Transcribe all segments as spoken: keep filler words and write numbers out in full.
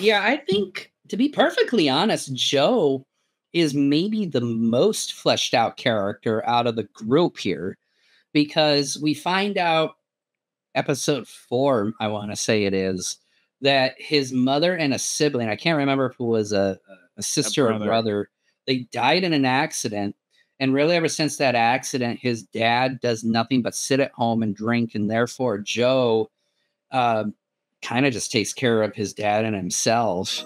Yeah, I think, to be perfectly honest, Joe is maybe the most fleshed out character out of the group here, because we find out episode four, I want to say it is, that his mother and a sibling, I can't remember if it was a, a sister a brother. or brother, they died in an accident. And really ever since that accident, his dad does nothing but sit at home and drink. And therefore Joe uh, kind of just takes care of his dad and himself.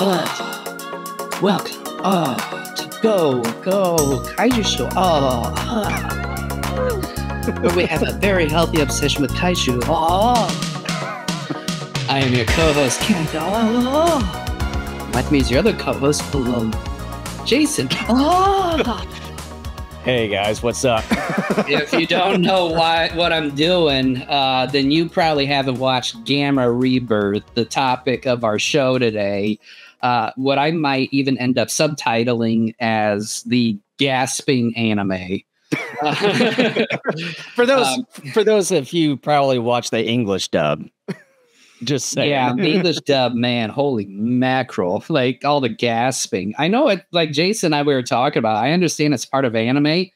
Oh, welcome oh, to Go! Go! Kaiju Show. Oh, oh. Where we have a very healthy obsession with Kaiju. Oh, I am your co-host, Kent. Oh, that means your other co-host, Jason. Oh. Hey guys, what's up? If you don't know why what I'm doing, uh, then you probably haven't watched Gamera Rebirth, the topic of our show today. Uh, what I might even end up subtitling as the gasping anime. Uh, for those, um, for those of you probably watch the English dub. Just saying. Yeah, the English dub, man, holy mackerel! Like all the gasping. I know it. Like Jason and I we were talking about. I understand it's part of anime,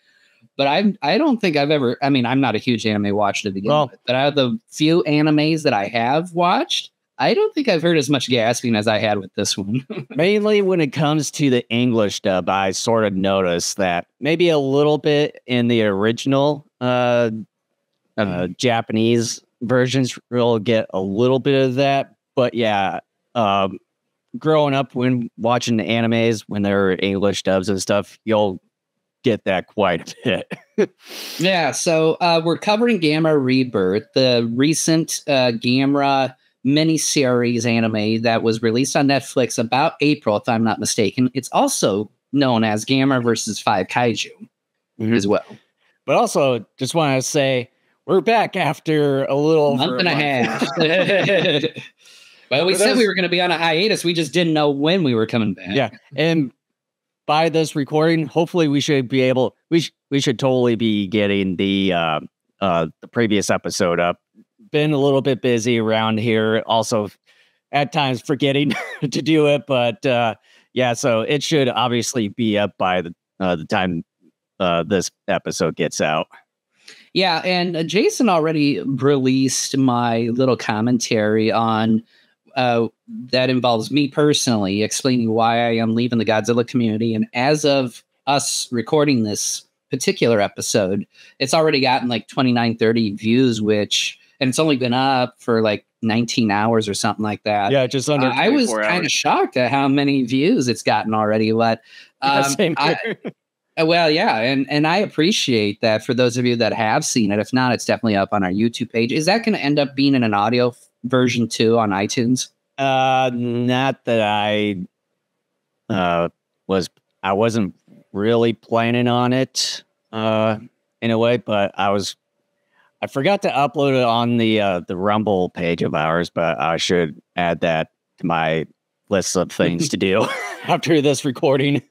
but I I don't think I've ever. I mean, I'm not a huge anime watcher to begin well, with, but out of the few animes that I have watched, I don't think I've heard as much gasping as I had with this one. Mainly when it comes to the English dub, I sort of noticed that maybe a little bit in the original uh, uh, Japanese versions will get a little bit of that. But yeah, um, growing up when watching the animes, when there are English dubs and stuff, you'll get that quite a bit. Yeah, so uh, we're covering Gamera Rebirth, the recent uh, Gamera miniseries anime that was released on Netflix about April, if I'm not mistaken. It's also known as Gamera versus Five Kaiju mm-hmm. as well. But also, just want to say we're back after a little month and a, a half. Well, we For said those... we were going to be on a hiatus. We just didn't know when we were coming back. Yeah, and by this recording, hopefully, we should be able. We sh we should totally be getting the uh, uh, the previous episode up. Been a little bit busy around here, also at times forgetting to do it, but uh yeah, so it should obviously be up by the uh, the time uh this episode gets out. Yeah, and uh, Jason already released my little commentary on uh that involves me personally explaining why I am leaving the Godzilla community, and as of us recording this particular episode, it's already gotten like twenty-nine, thirty views, which and it's only been up for like nineteen hours or something like that. Yeah, just under uh, I was kind of shocked at how many views it's gotten already. But um, yeah, same here. I, well, yeah, and and I appreciate that for those of you that have seen it. If not, it's definitely up on our YouTube page. Is that going to end up being in an audio version too on iTunes? Uh, not that I uh, was. I wasn't really planning on it uh, in a way, but I was. I forgot to upload it on the uh, the Rumble page of ours, but I should add that to my list of things to do after this recording.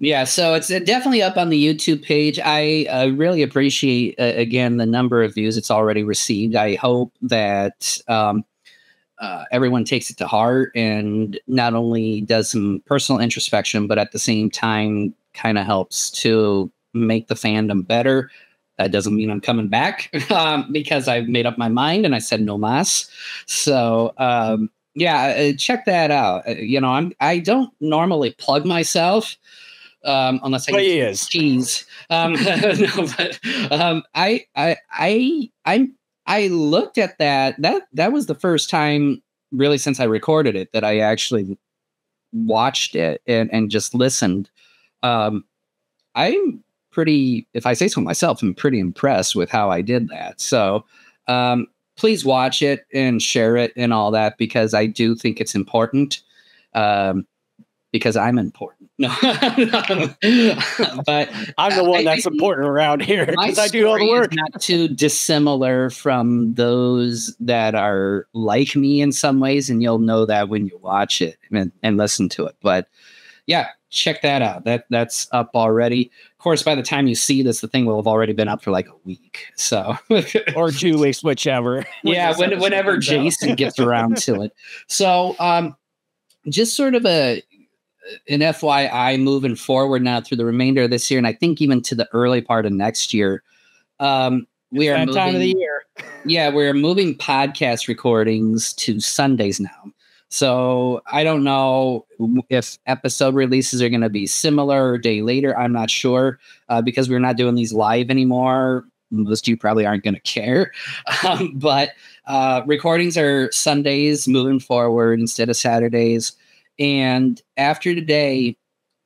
Yeah, so it's definitely up on the YouTube page. I uh, really appreciate, uh, again, the number of views it's already received. I hope that um, uh, everyone takes it to heart and not only does some personal introspection, but at the same time kind of helps to make the fandom better. That doesn't mean I'm coming back um, because I've made up my mind and I said no mas. So um, yeah, check that out. You know, I'm I don't normally plug myself um, unless I get some cheese. Um, no, but um, I I I I'm I looked at that that that was the first time really since I recorded it that I actually watched it and and just listened. Um, I'm. Pretty, if I say so myself, I'm pretty impressed with how I did that. So um, please watch it and share it and all that, because I do think it's important um, because I'm important. No, but I'm the one I, that's I, important around here because I do all the work. Not too dissimilar from those that are like me in some ways, and you'll know that when you watch it and, and listen to it. But yeah, check that out. That that's up already. Of course, by the time you see this, the thing will have already been up for like a week. So or two weeks, whichever. Yeah, when, whenever Jason gets around to it. So um, just sort of a an F Y I moving forward now through the remainder of this year, and I think even to the early part of next year. Um, we it's are moving, time of the year. Yeah, we're moving podcast recordings to Sundays now. So I don't know if episode releases are going to be similar or a day later. I'm not sure uh, because we're not doing these live anymore. Most of you probably aren't going to care. Um, but uh, recordings are Sundays moving forward instead of Saturdays. And after today,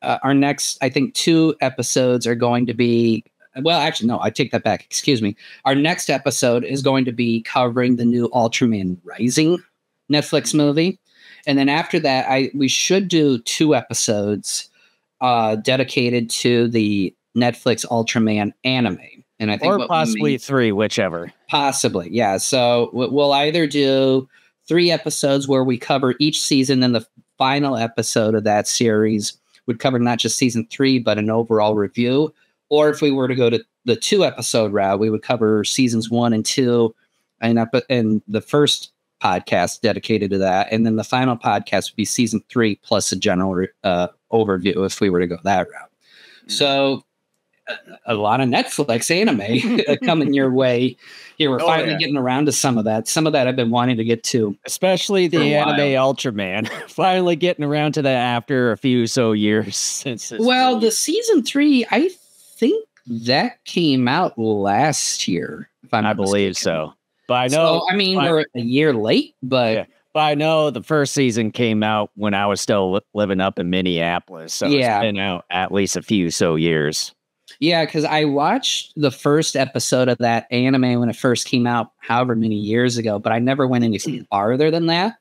uh, our next, I think, two episodes are going to be Well, actually, no, I take that back. Excuse me. Our next episode is going to be covering the new Ultraman Rising Netflix movie. And then after that, I we should do two episodes uh, dedicated to the Netflix Ultraman anime. And I think or possibly three, whichever. Possibly, yeah. So we'll either do three episodes where we cover each season, and the final episode of that series would cover not just season three, but an overall review. Or if we were to go to the two-episode route, we would cover seasons one and two and, up, and the first podcast dedicated to that. And then the final podcast would be season three plus a general uh, overview if we were to go that route. So a, a lot of Netflix anime coming your way here. We're oh, finally yeah. getting around to some of that. Some of that I've been wanting to get to. Especially the anime Ultraman. Finally getting around to that after a few so years since. Well, the season three, I think. think that came out last year, if I'm I believe so. But I know, so, I mean, by, we're a year late, but, yeah. but I know the first season came out when I was still li- living up in Minneapolis. So yeah. It's been out at least a few so years. Yeah, because I watched the first episode of that anime when it first came out, however many years ago, but I never went any farther than that.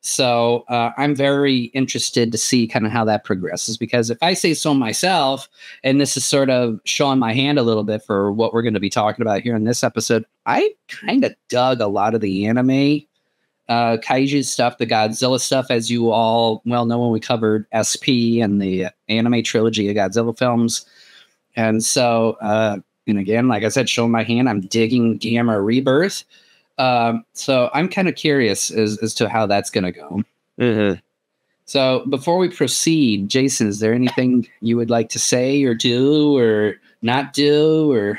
So uh, I'm very interested to see kind of how that progresses, because if I say so myself, and this is sort of showing my hand a little bit for what we're going to be talking about here in this episode, I kind of dug a lot of the anime uh, kaiju stuff, the Godzilla stuff, as you all well know when we covered S P and the anime trilogy of Godzilla films. And so, uh, and again, like I said, showing my hand, I'm digging Gamera Rebirth. Um, so I'm kind of curious as, as to how that's going to go. Mm-hmm. So before we proceed, Jason, is there anything you would like to say or do or not do? Or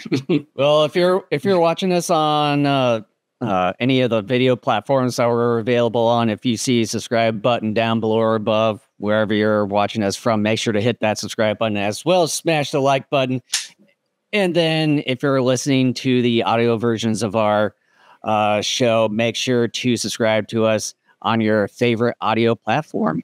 well, if you're if you're watching this on uh, uh, any of the video platforms that we're available on, if you see a subscribe button down below or above, wherever you're watching us from, make sure to hit that subscribe button as well as smash the like button. And then if you're listening to the audio versions of our uh show, make sure to subscribe to us on your favorite audio platform.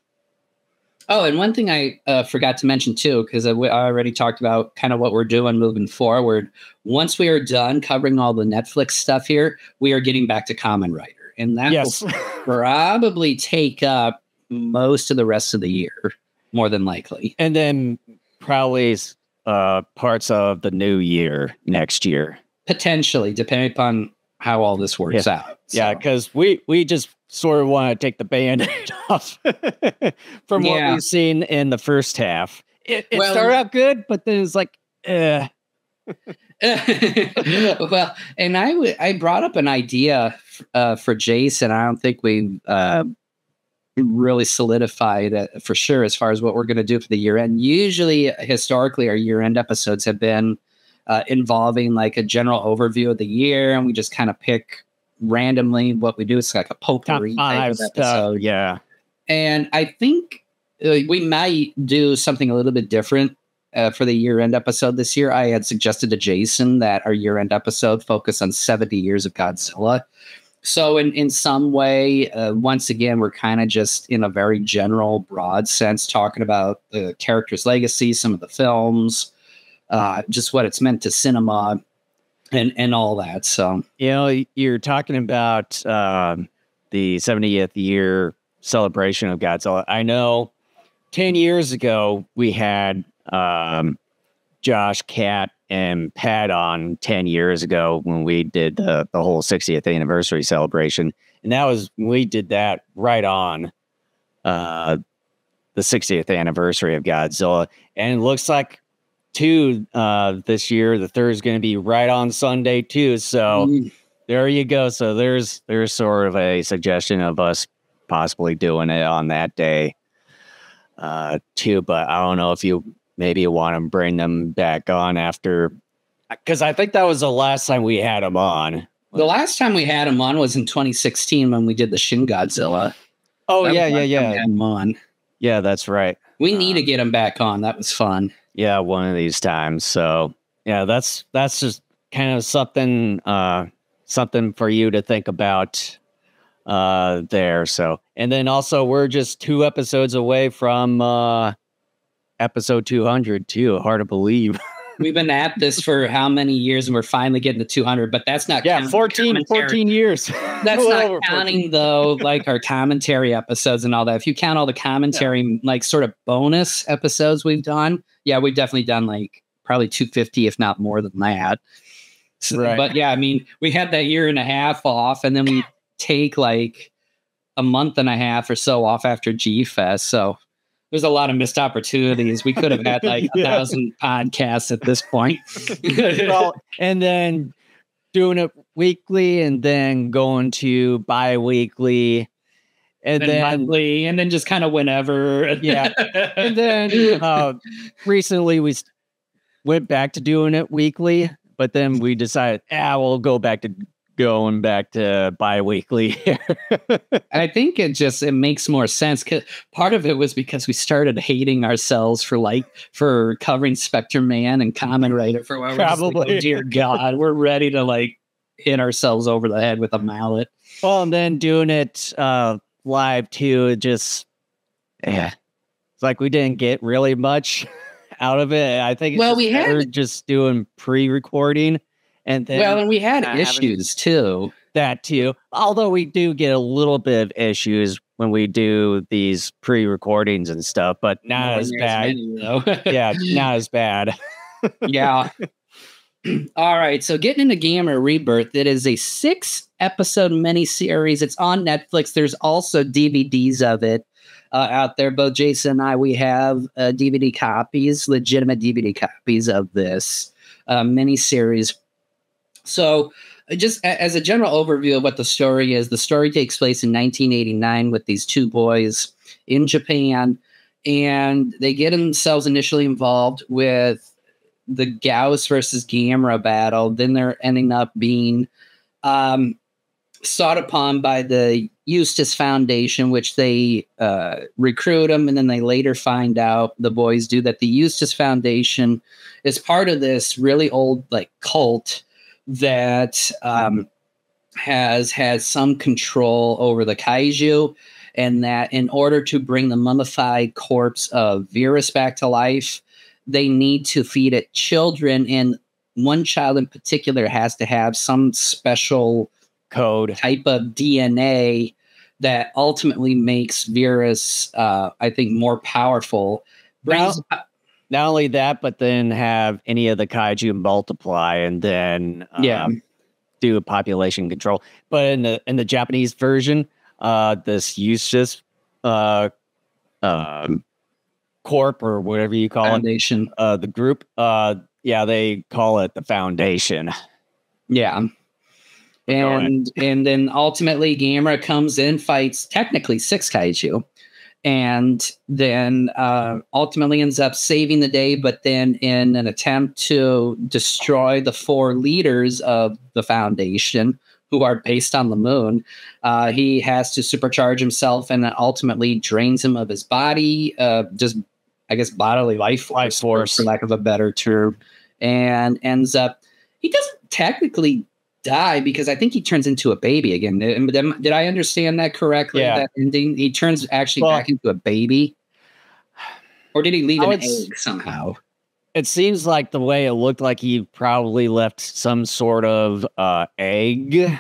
Oh, and one thing I uh, forgot to mention too, because I, w- I already talked about kind of what we're doing moving forward. Once we are done covering all the Netflix stuff here, we are getting back to Kamen Rider, and that yes. will probably take up most of the rest of the year, more than likely, and then probably uh parts of the new year next year, potentially, depending upon how all this works yeah. out. So. Yeah, because we, we just sort of want to take the Band-Aid off from yeah. what we've seen in the first half. It, it well, started out good, but then it's like, eh. Well, and I, w- I brought up an idea uh, for Jason. I don't think we uh, really solidified uh, for sure as far as what we're going to do for the year end. Usually, historically, our year-end episodes have been Uh, involving like a general overview of the year, and we just kind of pick randomly what we do. It's like a potpourri type of episode. Yeah. And I think uh, we might do something a little bit different uh, for the year-end episode this year. I had suggested to Jason that our year-end episode focus on seventy years of Godzilla. So in, in some way, uh, once again, we're kind of just in a very general, broad sense talking about the character's legacy, some of the films, Uh, just what it's meant to cinema and, and all that. So, you know, you're talking about uh, the seventieth year celebration of Godzilla. I know ten years ago we had um, Josh, Kat, and Pat on ten years ago when we did the, the whole sixtieth anniversary celebration. And that was, we did that right on uh, the sixtieth anniversary of Godzilla. And it looks like two uh, this year, the third is going to be right on Sunday too. So mm. there you go. So there's, there's sort of a suggestion of us possibly doing it on that day uh, too. But I don't know if you maybe want to bring them back on after, because I think that was the last time we had them on. The last time we had him on was in twenty sixteen when we did the Shin Godzilla. Oh, that yeah, yeah, yeah. We had him on. Yeah, that's right. We um, need to get him back on. That was fun. Yeah, one of these times. So, yeah, that's that's just kind of something uh, something for you to think about uh, there. So, and then also we're just two episodes away from uh, episode two hundred, too. Hard to believe. We've been at this for how many years, and we're finally getting to two hundred, but that's not yeah, counting fourteen, fourteen years. That's not counting, though, like our commentary episodes and all that. If you count all the commentary, yeah. like sort of bonus episodes we've done, yeah, we've definitely done like probably two fifty, if not more than that. So, right. But yeah, I mean, we had that year and a half off, and then we take like a month and a half or so off after G-Fest, so... There's a lot of missed opportunities. We could have had like yeah. a thousand podcasts at this point. Well, and then doing it weekly and then going to bi-weekly and, and then monthly and then just kind of whenever. Yeah. And then uh, recently we went back to doing it weekly, but then we decided, ah, we'll go back to going back to bi-weekly here. I think it just, it makes more sense. Cause part of it was because we started hating ourselves for like, for covering Spectreman and Kamen Rider for a while. Probably. Like, oh, dear God, we're ready to like hit ourselves over the head with a mallet. Well, and then doing it uh, live too, it just, yeah. It's like we didn't get really much out of it. I think it's well, we had we're just doing pre-recording. And then well, and we had issues too. That too. Although we do get a little bit of issues when we do these pre-recordings and stuff, but not no, as bad. Many, yeah, not as bad. Yeah. All right. So getting into Gamera Rebirth, it is a six-episode miniseries. It's on Netflix. There's also D V Ds of it uh, out there. Both Jason and I, we have uh, D V D copies, legitimate D V D copies of this uh, miniseries. So just as a general overview of what the story is, the story takes place in nineteen eighty-nine with these two boys in Japan, and they get themselves initially involved with the Gauss versus Gamera battle. Then they're ending up being um, sought upon by the Eustace Foundation, which they uh, recruit them, and then they later find out, the boys do, that the Eustace Foundation is part of this really old like cult that um, has had some control over the Kaiju, and that in order to bring the mummified corpse of Viras back to life, they need to feed it children, and one child in particular has to have some special code type of D N A that ultimately makes Viras, uh, I think, more powerful. Brings well Not only that, but then have any of the Kaiju multiply and then um, yeah. do a population control. But in the in the Japanese version, uh, this Eustace uh, uh, Corp or whatever you call Foundation. It, uh, the group, uh, yeah, they call it the Foundation. Yeah. And, and then ultimately Gamera comes in, fights technically six Kaiju. And then uh, ultimately ends up saving the day, but then in an attempt to destroy the four leaders of the Foundation, who are based on the moon, uh, he has to supercharge himself, and then ultimately drains him of his body, uh, just, I guess, bodily life, life force, for lack of a better term, and ends up, he doesn't technically die because I think he turns into a baby again. Did I understand that correctly? Yeah. That ending? He turns actually well, back into a baby, or did he leave an egg somehow? It seems like the way it looked like he probably left some sort of uh, egg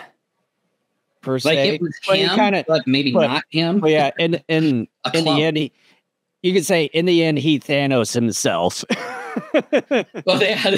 per se. Like it was him, but, kinda, but maybe but, not him. But yeah, and in, in, in the end, he, you could say in the end he Thanos himself. Well, they had.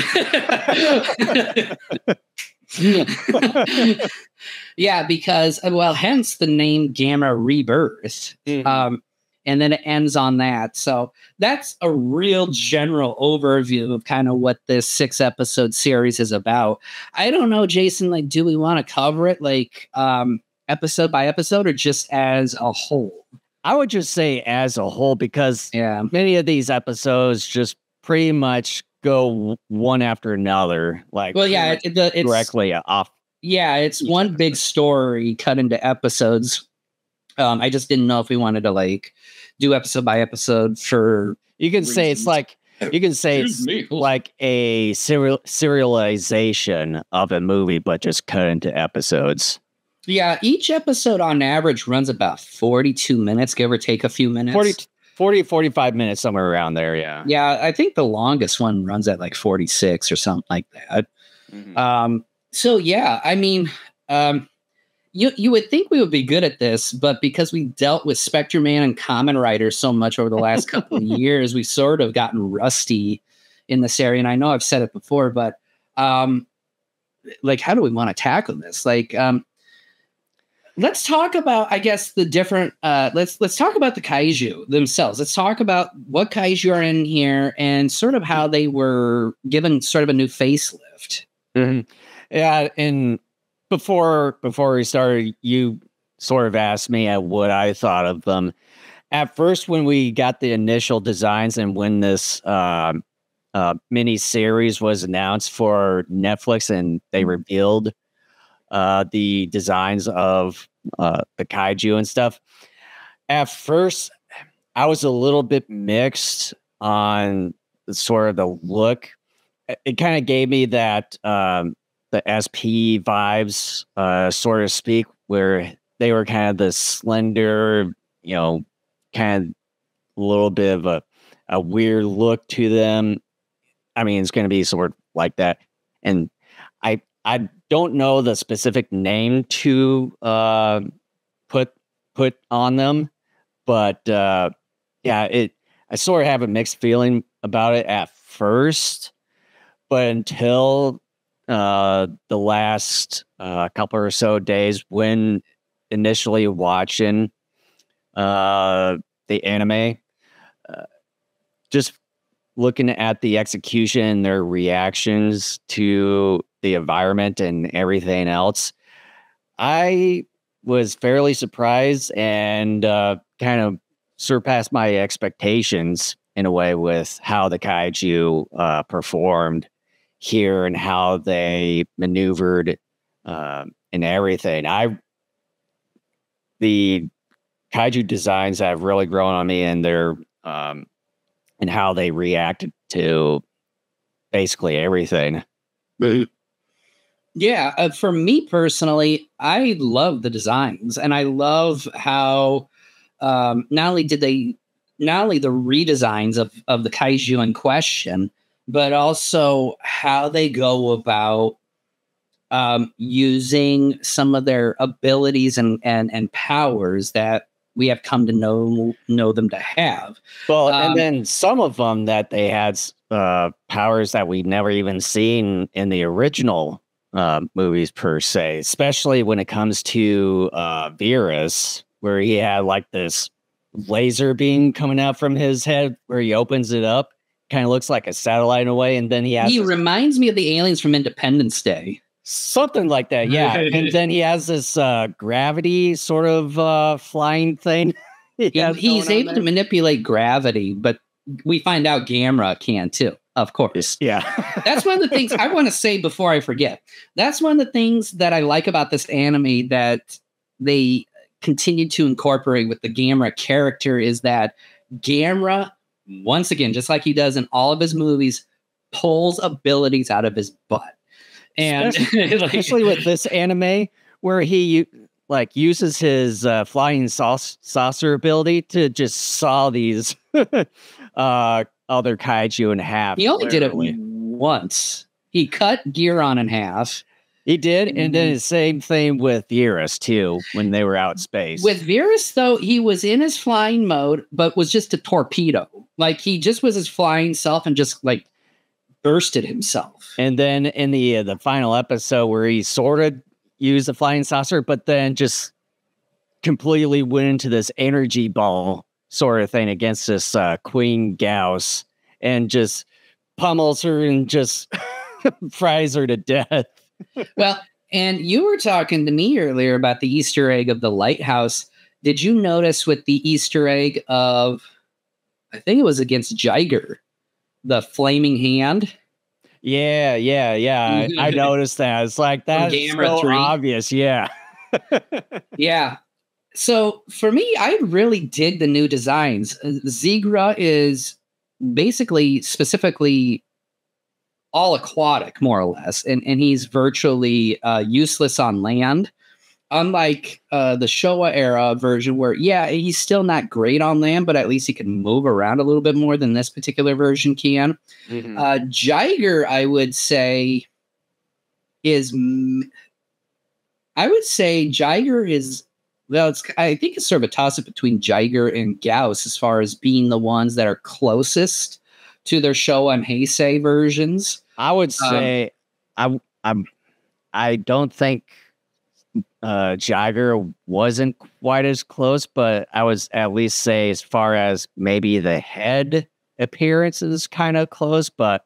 Yeah, because well, hence the name Gamera Rebirth. Mm-hmm. Um, and then it ends on that. So that's a real general overview of kind of what this six episode series is about. I don't know, Jason, like, do we want to cover it like um, episode by episode or just as a whole? I would just say as a whole, because yeah, many of these episodes just pretty much go one after another. Like, well, yeah, it, it, it's directly off. Yeah, it's one big story cut into episodes. Um, I just didn't know if we wanted to like do episode by episode for. You can reasons. say it's like you can say it's like a serial serialization of a movie, but just cut into episodes. Yeah, each episode on average runs about forty-two minutes, give or take a few minutes. forty, forty, forty-five minutes, somewhere around there. Yeah, yeah. I think the longest one runs at like forty-six or something like that. Mm-hmm. Um. So, yeah, I mean, um, you you would think we would be good at this, but because we dealt with Spectreman and Kamen Rider so much over the last couple of years, we've sort of gotten rusty in this area. And I know I've said it before, but um, like, how do we want to tackle this? Like, um, let's talk about, I guess, the different uh, let's let's talk about the kaiju themselves. Let's talk about what kaiju are in here and sort of how they were given sort of a new facelift. Mm-hmm. Yeah, and before before we started, you sort of asked me at what I thought of them. At first, when we got the initial designs and when this uh, uh, mini series was announced for Netflix, and they revealed uh, the designs of uh, the kaiju and stuff, at first I was a little bit mixed on sort of the look. It kind of gave me that. Um, The S P vibes, uh, sort of speak, where they were kind of the slender, you know, kind of a little bit of a, a weird look to them. I mean, it's going to be sort of like that. And I I don't know the specific name to uh, put put on them, but uh, yeah, it I sort of have a mixed feeling about it at first, but until Uh, the last uh, couple or so days when initially watching uh, the anime, uh, just looking at the execution, their reactions to the environment and everything else, I was fairly surprised and uh, kind of surpassed my expectations in a way with how the kaiju uh, performed here and how they maneuvered um, and everything. I the kaiju designs have really grown on me, and their um, and how they reacted to basically everything. Yeah, uh, for me personally, I love the designs, and I love how um, not only did they not only the redesigns of of the kaiju in question, but also how they go about um, using some of their abilities and, and and powers that we have come to know know them to have. Well, um, and then some of them that they had uh, powers that we've never even seen in the original uh, movies per se, especially when it comes to uh, Viras, where he had like this laser beam coming out from his head where he opens it up. Kind of looks like a satellite in a way, and then he has. He this, reminds me of the aliens from Independence Day, something like that. Yeah, and then he has this uh, gravity sort of uh, flying thing. he yeah, he's able to manipulate gravity, but we find out Gamera can too, of course. Yeah, that's one of the things I want to say before I forget. That's one of the things that I like about this anime that they continue to incorporate with the Gamera character is that Gamera, once again, just like he does in all of his movies, pulls abilities out of his butt. And especially, like, especially with this anime where he like uses his uh, flying sauce, saucer ability to just saw these uh, other kaiju in half. He only literally. did it once. He cut Gyaron in half. He did, and mm-hmm. then the same thing with Viras, too, when they were out in space. With Viras, though, he was in his flying mode, but was just a torpedo. Like, he just was his flying self and just, like, bursted himself. And then in the uh, the final episode where he sort of used the flying saucer, but then just completely went into this energy ball sort of thing against this uh, Queen Gauss and just pummels her and just fries her to death. Well, and you were talking to me earlier about the Easter egg of the lighthouse. Did you notice with the Easter egg of, I think it was against Jiger, the flaming hand? Yeah, yeah, yeah. I, I noticed that. It's like, that's so three. Obvious. Yeah. Yeah. So for me, I really dig the new designs. Zigra is basically specifically all aquatic, more or less. And, and he's virtually uh, useless on land. Unlike uh, the Showa era version where, yeah, he's still not great on land, but at least he can move around a little bit more than this particular version can. Mm-hmm. Uh, Jiger, I would say, is... I would say Jiger is... Well, it's, I think it's sort of a toss-up between Jiger and Gauss as far as being the ones that are closest to their Showa and Heisei versions. I would say... Um, I, I'm, I don't think... Uh, Jiger wasn't quite as close, but I was at least say as far as maybe the head appearance is kind of close, but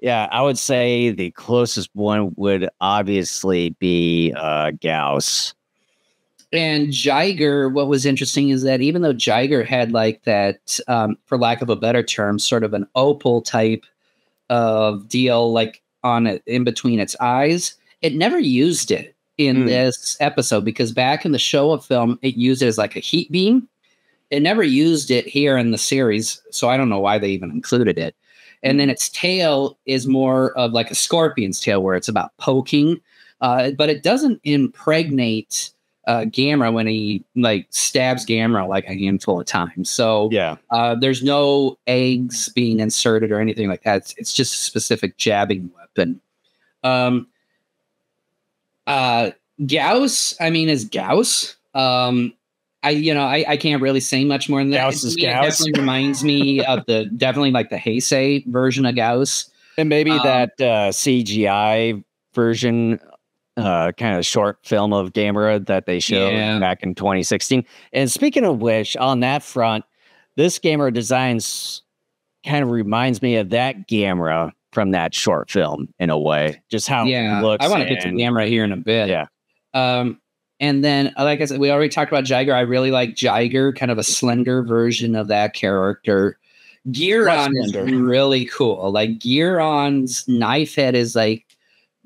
yeah, I would say the closest one would obviously be uh, Gauss. And Jiger, what was interesting is that even though Jiger had like that, um, for lack of a better term, sort of an opal type of deal like on it in between its eyes, it never used it in mm. this episode, because back in the Showa film, it used it as like a heat beam. It never used it here in the series, so I don't know why they even included it. And then its tail is more of like a scorpion's tail, where it's about poking, uh, but it doesn't impregnate uh, Gamera when he like stabs Gamera like a handful of times. So yeah, uh, there's no eggs being inserted or anything like that. It's, it's just a specific jabbing weapon. Um, Uh, Gauss, I mean, is Gauss. Um, I, you know, I, I can't really say much more than that. Gauss is I mean, Gauss. It definitely reminds me of the, definitely like the Heisei version of Gauss. And maybe um, that uh, C G I version, uh, kind of short film of Gamera that they showed yeah. back in twenty sixteen. And speaking of which, on that front, this Gamera designs kind of reminds me of that Gamera from that short film in a way, just how yeah, it looks. I want to get to Gamera here in a bit. Yeah. Um, and then, like I said, we already talked about Jiger. I really like Jiger, kind of a slender version of that character. Gyaron is really cool. Like Gyaron's knife head is like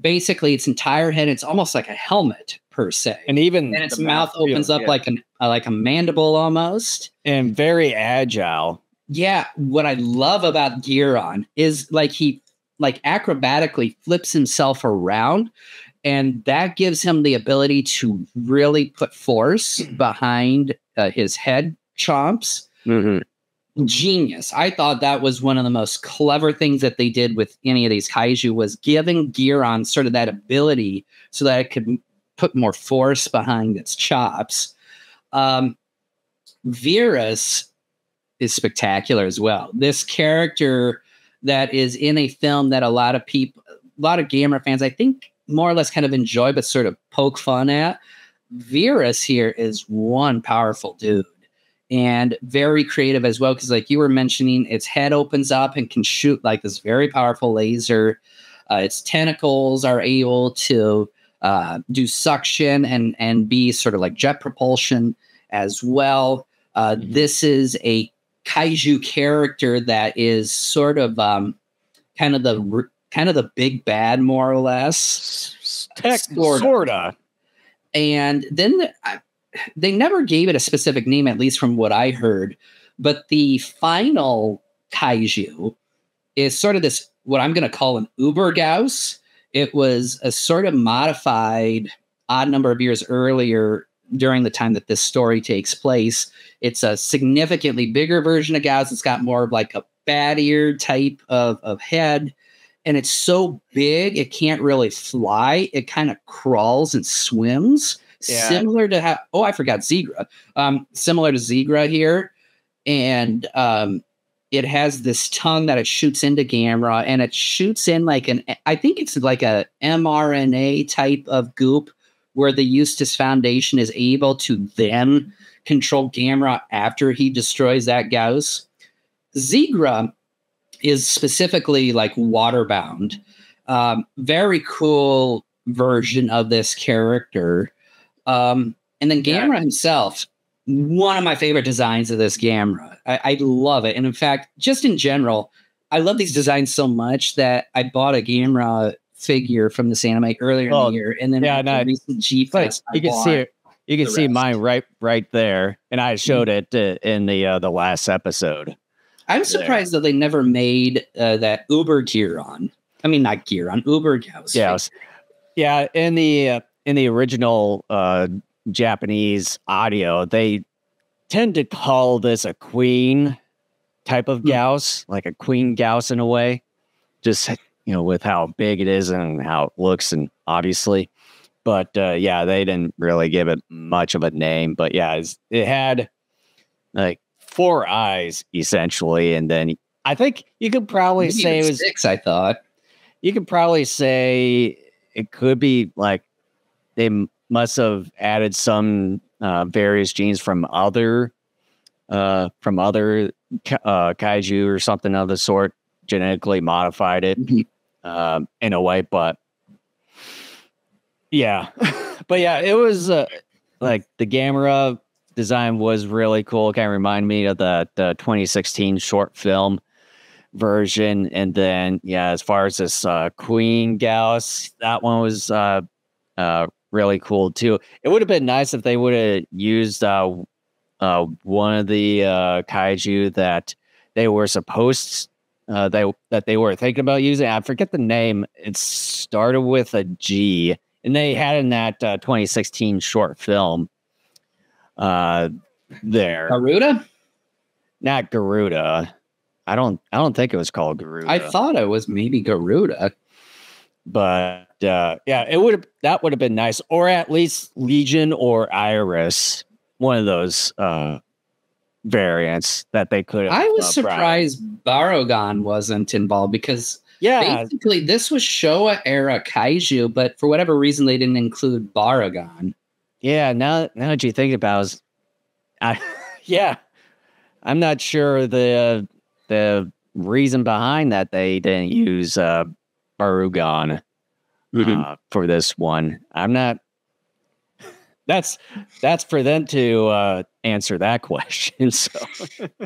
basically its entire head. It's almost like a helmet per se. And even and its mouth, mouth opens yeah, up yeah. like an, uh, like a mandible almost. And very agile. Yeah. What I love about Gyaron is like he like acrobatically flips himself around, and that gives him the ability to really put force behind uh, his head chomps. Mm-hmm. Genius. I thought that was one of the most clever things that they did with any of these kaiju, was giving Gyaron sort of that ability so that it could put more force behind its chops. Um, Viras is spectacular as well. This character that is in a film that a lot of people, a lot of Gamera fans, I think more or less kind of enjoy, but sort of poke fun at. Viras here is one powerful dude and very creative as well. Cause like you were mentioning, its head opens up and can shoot like this very powerful laser. Uh, its tentacles are able to uh, do suction and, and be sort of like jet propulsion as well. Uh, mm-hmm. This is a kaiju character that is sort of um kind of the kind of the big bad, more or less. Tech, sorta. sorta. And then the, I, they never gave it a specific name, at least from what I heard, but the final kaiju is sort of this, what I'm going to call an Uber Gauss. It was a sort of modified odd number of years earlier during the time that this story takes place. It's a significantly bigger version of Gauss. It's got more of like a bat-eared type of, of head. And it's so big, it can't really fly. It kind of crawls and swims. Yeah. Similar to how... Oh, I forgot Zigra. Um, similar to Zigra here. And um, it has this tongue that it shoots into Gamera. And it shoots in like an... I think it's like a mRNA type of goop where the Eustace Foundation is able to then control Gamera after he destroys that Gauss. Zigra is specifically like waterbound. Um, very cool version of this character. Um, and then Gamera yeah. himself, one of my favorite designs of this Gamera. I, I love it. And in fact, just in general, I love these designs so much that I bought a Gamera figure from this anime earlier oh, in the year. And then yeah, no, recent G-Fest, you can see it. You can see rest. mine right right there. And I showed it uh, in the uh, the last episode. I'm surprised there. that they never made uh, that Uber Gyaron. I mean, not Gyaron, Uber Gauss. Yeah, was, yeah. In the uh, in the original uh, Japanese audio, they tend to call this a queen type of Gauss, like a queen Gauss in a way, just you know, with how big it is and how it looks, and obviously. But uh, yeah, they didn't really give it much of a name. But yeah, it's, it had like four eyes essentially, and then I think you could probably Maybe say it was six. I thought you could probably say it could be like they must have added some uh, various genes from other uh, from other uh, kaiju or something of the sort, genetically modified it mm-hmm. um, in a way, but. Yeah, but yeah, it was uh, like the Gamera design was really cool. Kind of reminded me of the, the twenty sixteen short film version. And then, yeah, as far as this uh, Queen Gauss, that one was uh, uh, really cool, too. It would have been nice if they would have used uh, uh, one of the uh, kaiju that they were supposed uh, they, that they were thinking about using. I forget the name. It started with a G. And they had in that uh, twenty sixteen short film uh, there. Garuda? Not Garuda. I don't I don't think it was called Garuda. I thought it was maybe Garuda. But uh, yeah, it would that would have been nice. Or at least Legion or Iris. One of those uh, variants that they could have. I was uh, surprised Barugon wasn't involved because... Yeah, basically this was Showa era kaiju, but for whatever reason they didn't include Barugon. Yeah, now now that you think about it, I, yeah, I'm not sure the the reason behind that they didn't use uh, Barugon mm-hmm. uh, for this one. I'm not. That's that's for them to uh, answer that question. So,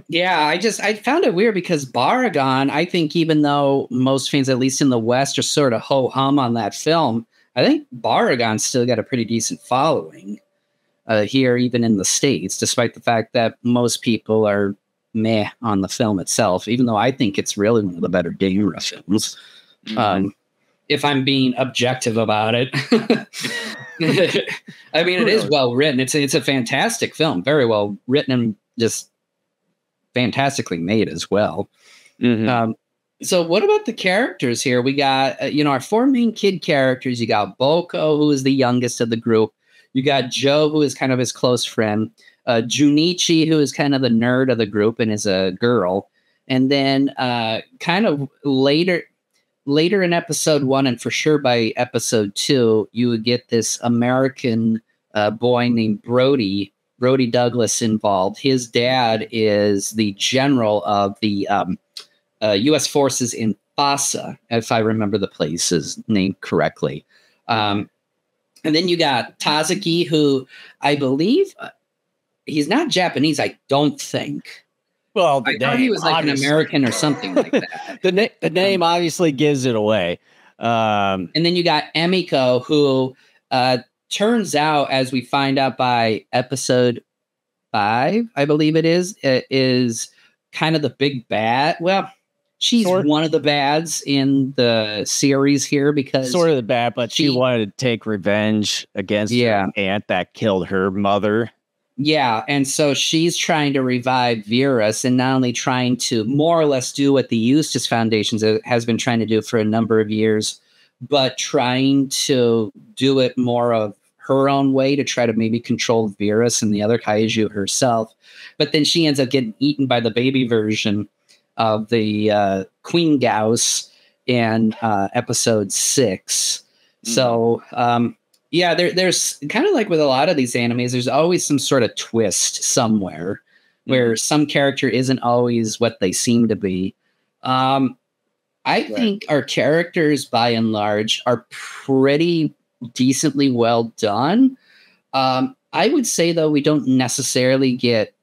yeah, I just I found it weird because Barugon, I think even though most fans, at least in the West, are sort of ho hum on that film, I think Barugon still got a pretty decent following uh, here, even in the States, despite the fact that most people are meh on the film itself. Even though I think it's really one of the better Gamera films, mm-hmm. um, if I'm being objective about it. I mean, it is well written. It's a, it's a fantastic film, very well written and just fantastically made as well. Mm-hmm. Um, so, what about the characters here? We got uh, you know our four main kid characters. You got Boko, who is the youngest of the group. You got Joe, who is kind of his close friend. Uh, Junichi, who is kind of the nerd of the group and is a girl. And then, uh, kind of later. Later in episode one, and for sure by episode two, you would get this American uh, boy named Brody, Brody Douglas involved. His dad is the general of the um, uh, U S forces in Fasa, if I remember the place's name correctly. Um, and then you got Tazaki, who I believe uh, he's not Japanese, I don't think. Well, the I name, thought he was like obviously. an American or something like that. the, na the name um, obviously gives it away. Um, and then you got Emiko, who uh, turns out, as we find out by episode five, I believe it is, it is kind of the big bad. Well, she's sort one of the bads in the series here because sort of the bad, but she, she wanted to take revenge against yeah. her aunt that killed her mother. Yeah, and so she's trying to revive Viras and not only trying to more or less do what the Eustace Foundation has been trying to do for a number of years, but trying to do it more of her own way to try to maybe control Viras and the other kaiju herself. But then she ends up getting eaten by the baby version of the uh, Queen Gauss in uh, episode six. Mm-hmm. So... Um, Yeah, there, there's kind of like with a lot of these animes, there's always some sort of twist somewhere where mm-hmm. some character isn't always what they seem to be. Um, I right. think our characters, by and large, are pretty decently well done. Um, I would say, though, we don't necessarily get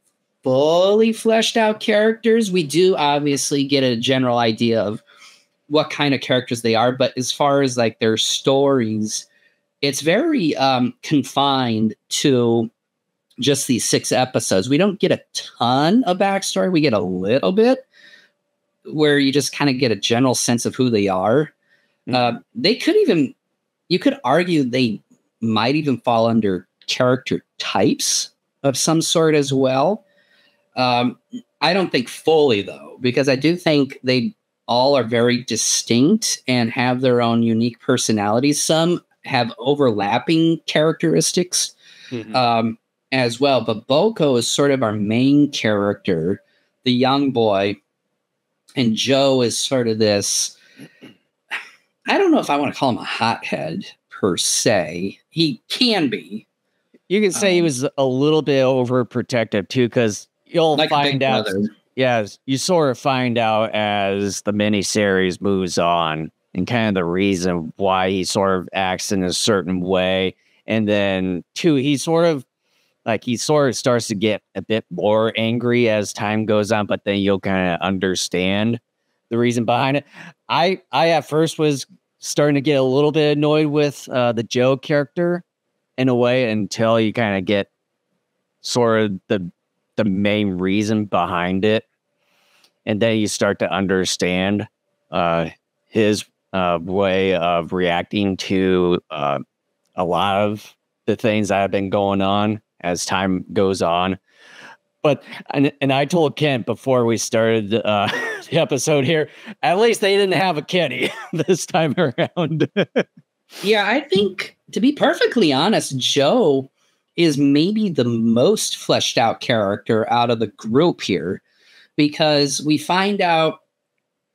fully fleshed out characters. We do obviously get a general idea of what kind of characters they are, but as far as like their stories, it's very um, confined to just these six episodes. We don't get a ton of backstory. We get a little bit where you just kind of get a general sense of who they are. Mm-hmm. Uh, they could even, you could argue they might even fall under character types of some sort as well. Um, I don't think fully, though, because I do think they all are very distinct and have their own unique personalities. Some have overlapping characteristics mm-hmm. um, as well. But Boko is sort of our main character, the young boy. And Joe is sort of this, I don't know if I want to call him a hothead per se. He can be. You can say um, he was a little bit overprotective too, because you'll like find out. Brother. Yes, you sort of find out as the miniseries moves on and kind of the reason why he sort of acts in a certain way. And then two, he sort of like he sort of starts to get a bit more angry as time goes on, but then you'll kind of understand the reason behind it. I, I at first was starting to get a little bit annoyed with uh, the Joe character in a way until you kind of get sort of the the main reason behind it. And then you start to understand uh, his uh, way of reacting to uh, a lot of the things that have been going on as time goes on. But, and, and I told Kent before we started uh, the episode here, at least they didn't have a kitty this time around. Yeah, I think, to be perfectly honest, Joe is maybe the most fleshed out character out of the group here, because we find out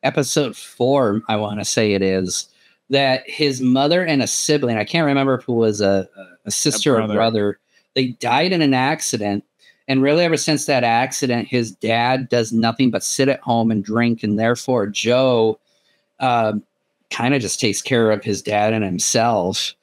episode four, I want to say it is, that his mother and a sibling, I can't remember if it was a, a sister a brother. or brother, they died in an accident. And really ever since that accident, his dad does nothing but sit at home and drink. And therefore Joe uh, kind of just takes care of his dad and himself.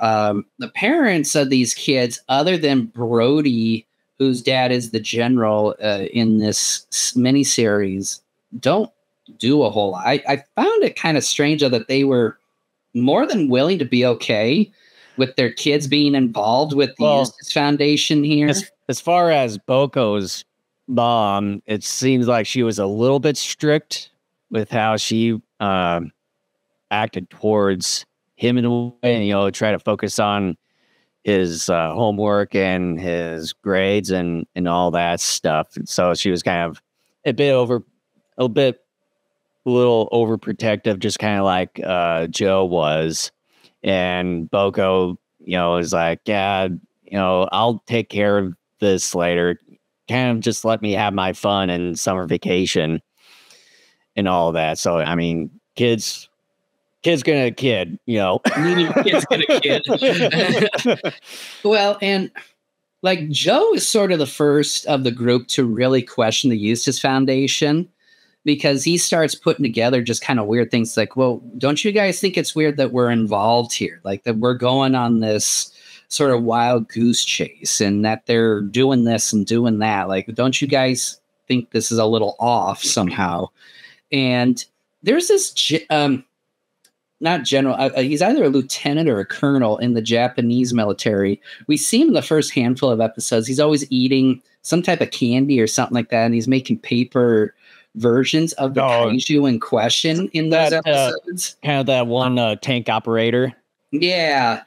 Um, the parents of these kids, other than Brody, whose dad is the general uh, in this miniseries, don't do a whole lot. I, I found it kind of strange that they were more than willing to be okay with their kids being involved with the well, Eustace Foundation here. As, as far as Boko's mom, it seems like she was a little bit strict with how she um, acted towards him in a way, and, you know, try to focus on his uh, homework and his grades and, and all that stuff. And so she was kind of a bit over, a bit, a little overprotective, just kind of like uh, Joe was. And Boko, you know, is like, yeah, you know, I'll take care of this later. Kind of just let me have my fun and summer vacation and all that. So, I mean, kids... Kid's gonna kid, you know. Kid's gonna kid. Well, and like Joe is sort of the first of the group to really question the Eustace Foundation, because he starts putting together just kind of weird things like, well, don't you guys think it's weird that we're involved here? Like that we're going on this sort of wild goose chase and that they're doing this and doing that. Like, don't you guys think this is a little off somehow? And there's this... Um, Not general. Uh, he's either a lieutenant or a colonel in the Japanese military. We see him in the first handful of episodes. He's always eating some type of candy or something like that, and he's making paper versions of the oh, kaiju in question in those that, episodes. Uh, kind of that one uh, tank operator. Yeah,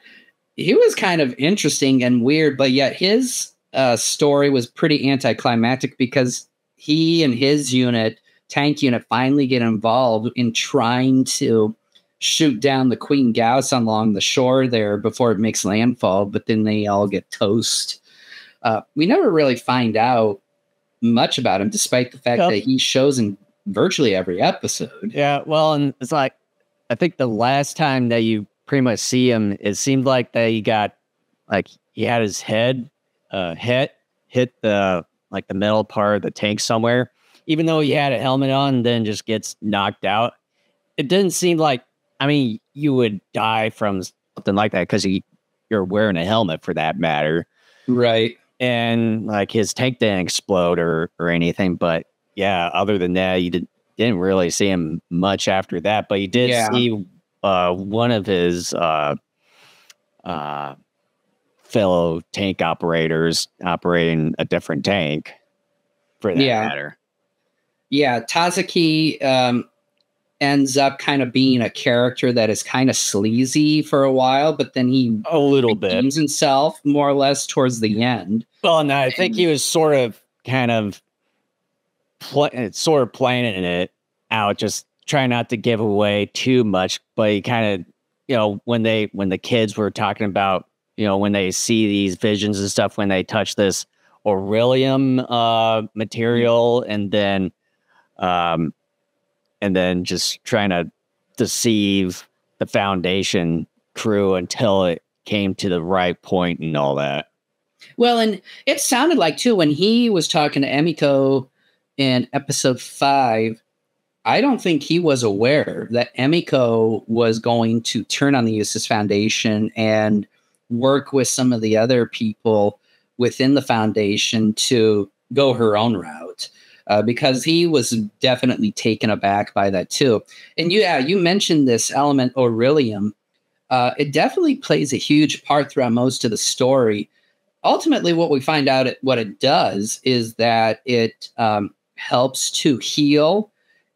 he was kind of interesting and weird, but yet his uh, story was pretty anticlimactic, because he and his unit, tank unit, finally get involved in trying to shoot down the Queen Gauss along the shore there before it makes landfall, but then they all get toast. Uh, we never really find out much about him, despite the fact yep. that he shows in virtually every episode. Yeah, well, and it's like, I think the last time that you pretty much see him. It seemed like they got, like, he had his head uh, hit, hit the, like, the metal part of the tank somewhere, even though he had a helmet on, and then just gets knocked out. It didn't seem like, I mean, you would die from something like that because he, you're wearing a helmet for that matter. Right. And, like, his tank didn't explode or, or anything. But, yeah, other than that, you did, didn't really see him much after that. But you did yeah. see uh, one of his uh, uh, fellow tank operators operating a different tank for that yeah. matter. Yeah, Tazaki um, ends up kind of being a character that is kind of sleazy for a while, but then he a little bit himself more or less towards the end. Well, no, I and, think he was sort of kind of pl- sort of planning it out, just trying not to give away too much. But he kind of, you know, when they when the kids were talking about, you know, when they see these visions and stuff, when they touch this Aurelium uh, material, and then. Um, and then just trying to deceive the Foundation crew until it came to the right point and all that. Well, and it sounded like too, when he was talking to Emiko in episode five, I don't think he was aware that Emiko was going to turn on the Eustace Foundation and work with some of the other people within the Foundation to go her own route. Uh, because he was definitely taken aback by that too. And yeah, you mentioned this element Aurelium. Uh, it definitely plays a huge part throughout most of the story. Ultimately, what we find out, it, what it does is that it um, helps to heal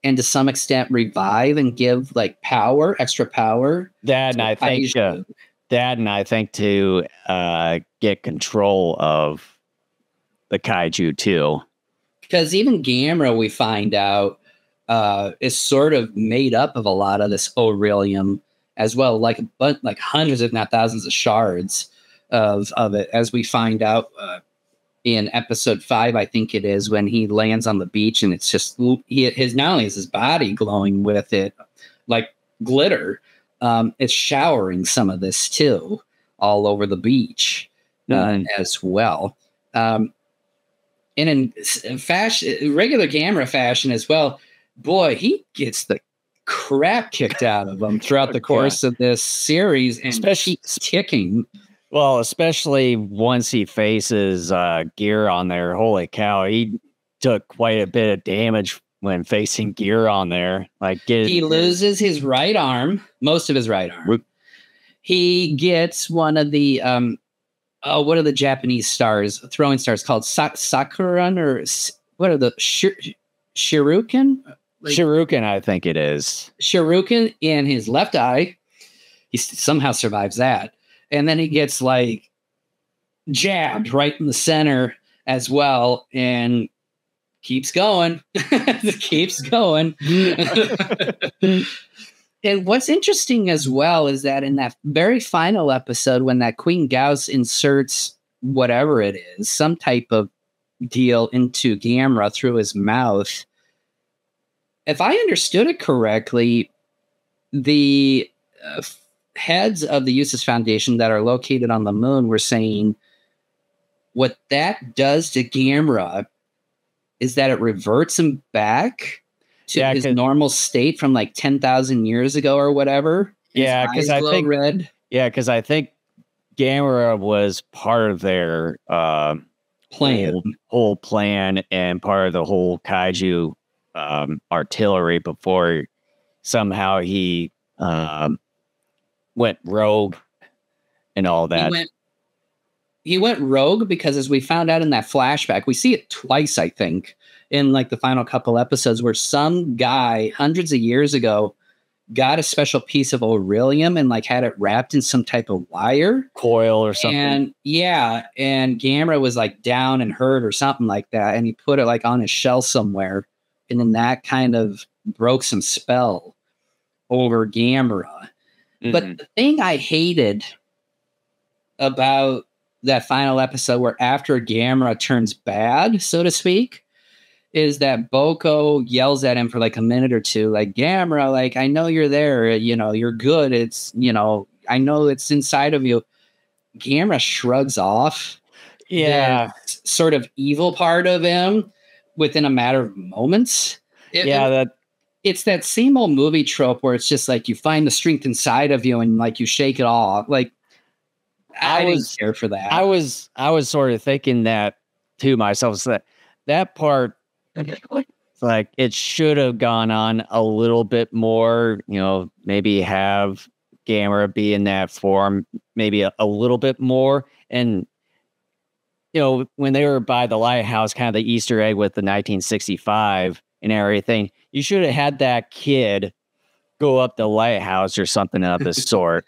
and to some extent revive and give like power, extra power. That and I think uh, that and I think to uh, get control of the Kaiju too. Because even Gamera, we find out, uh, is sort of made up of a lot of this Aurelium as well, like but like hundreds, if not thousands, of shards of of it. As we find out uh, in episode five, I think it is, when he lands on the beach, and it's just he, his not only is his body glowing with it like glitter, um, it's showering some of this too all over the beach uh, mm. as well. Um, And in fashion, regular Gamera fashion as well, boy, he gets the crap kicked out of him throughout the course yeah. of this series, and especially kicking. Well, especially once he faces uh, Gyaron there. Holy cow, he took quite a bit of damage when facing Gyaron there. Like get, he loses his right arm, most of his right arm. Whoop. He gets one of the. Um, Oh, what are the Japanese stars, throwing stars called? Sa- Sakuran or what are the sh- Shuriken? Like, Shuriken, I think it is. Shuriken in his left eye. He somehow survives that. And then he gets like jabbed right in the center as well and keeps going. keeps going. And what's interesting as well is that in that very final episode, when that Queen Gauss inserts whatever it is, some type of deal into Gamera through his mouth, if I understood it correctly, the uh, f- heads of the Eustace Foundation that are located on the moon were saying what that does to Gamera is that it reverts him back to yeah, his normal state from like ten thousand years ago or whatever. Yeah, because I think red. Yeah, because I think Gamera was part of their uh, plan, whole, whole plan, and part of the whole Kaiju um, artillery before somehow he um, went rogue and all that. He went, he went rogue because, as we found out in that flashback, we see it twice, I think, in like the final couple episodes, where some guy hundreds of years ago got a special piece of Aurelium and like had it wrapped in some type of wire coil or something. And yeah. And Gamera was like down and hurt or something like that. And he put it like on his shell somewhere. And then that kind of broke some spell over Gamera. Mm-hmm. But the thing I hated about that final episode, where after Gamera turns bad, so to speak, is that Boko yells at him for like a minute or two, like, Gamera, like, I know you're there, you know, you're good. It's, you know, I know it's inside of you. Gamera shrugs off yeah sort of evil part of him within a matter of moments. It, yeah, that it's that same old movie trope where it's just like you find the strength inside of you and like you shake it off. Like I, I was, didn't care for that. I was I was sort of thinking that to myself. So that that part, like it should have gone on a little bit more. You know, maybe have Gamera be in that form, maybe a, a little bit more. And you know, when they were by the lighthouse, kind of the Easter egg with the nineteen sixty-five and everything, you should have had that kid go up the lighthouse or something of the sort.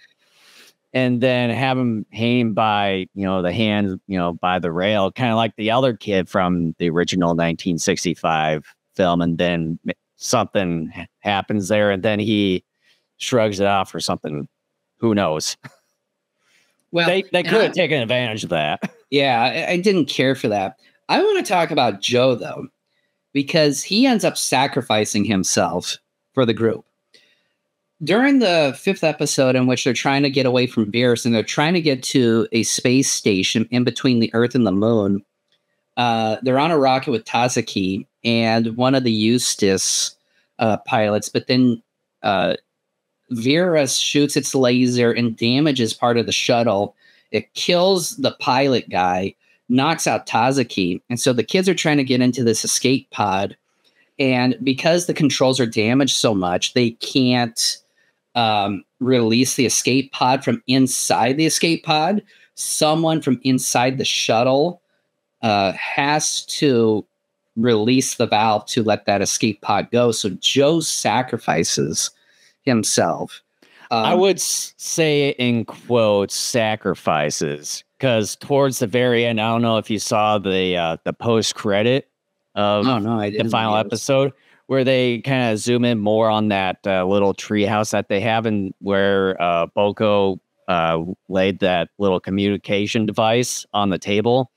And then have him hang by, you know, the hand, you know, by the rail, kind of like the other kid from the original nineteen sixty-five film. And then something happens there and then he shrugs it off or something. Who knows? Well, they, they could have I, taken advantage of that. Yeah, I didn't care for that. I want to talk about Joe, though, because he ends up sacrificing himself for the group. During the fifth episode in which they're trying to get away from Viras and they're trying to get to a space station in between the Earth and the Moon, uh, they're on a rocket with Tazaki and one of the Eustace uh, pilots, but then... Uh, Viras shoots its laser and damages part of the shuttle. It kills the pilot guy, knocks out Tazaki. And so the kids are trying to get into this escape pod. And because the controls are damaged so much, they can't um, release the escape pod from inside the escape pod. Someone from inside the shuttle uh, has to release the valve to let that escape pod go. So Joe sacrifices himself. Um, I would say in quotes sacrifices, because towards the very end, I don't know if you saw the uh, the post credit of oh, no, I didn't the final notice. episode where they kind of zoom in more on that uh, little treehouse that they have and where uh, Boko uh, laid that little communication device on the table.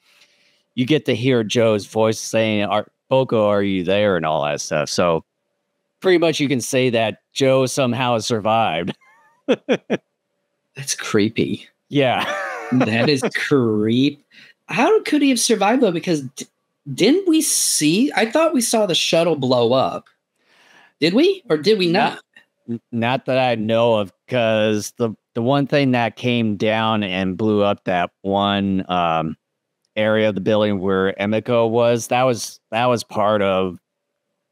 You get to hear Joe's voice saying, "Are Boko, are you there?" and all that stuff. So pretty much you can say that Joe somehow survived. That's creepy. Yeah. That is creep. How could he have survived, though? Because d didn't we see? I thought we saw the shuttle blow up. Did we? Or did we not? Not, not that I know of, because the, the one thing that came down and blew up that one um, area of the building where Emiko was, that was, that was part of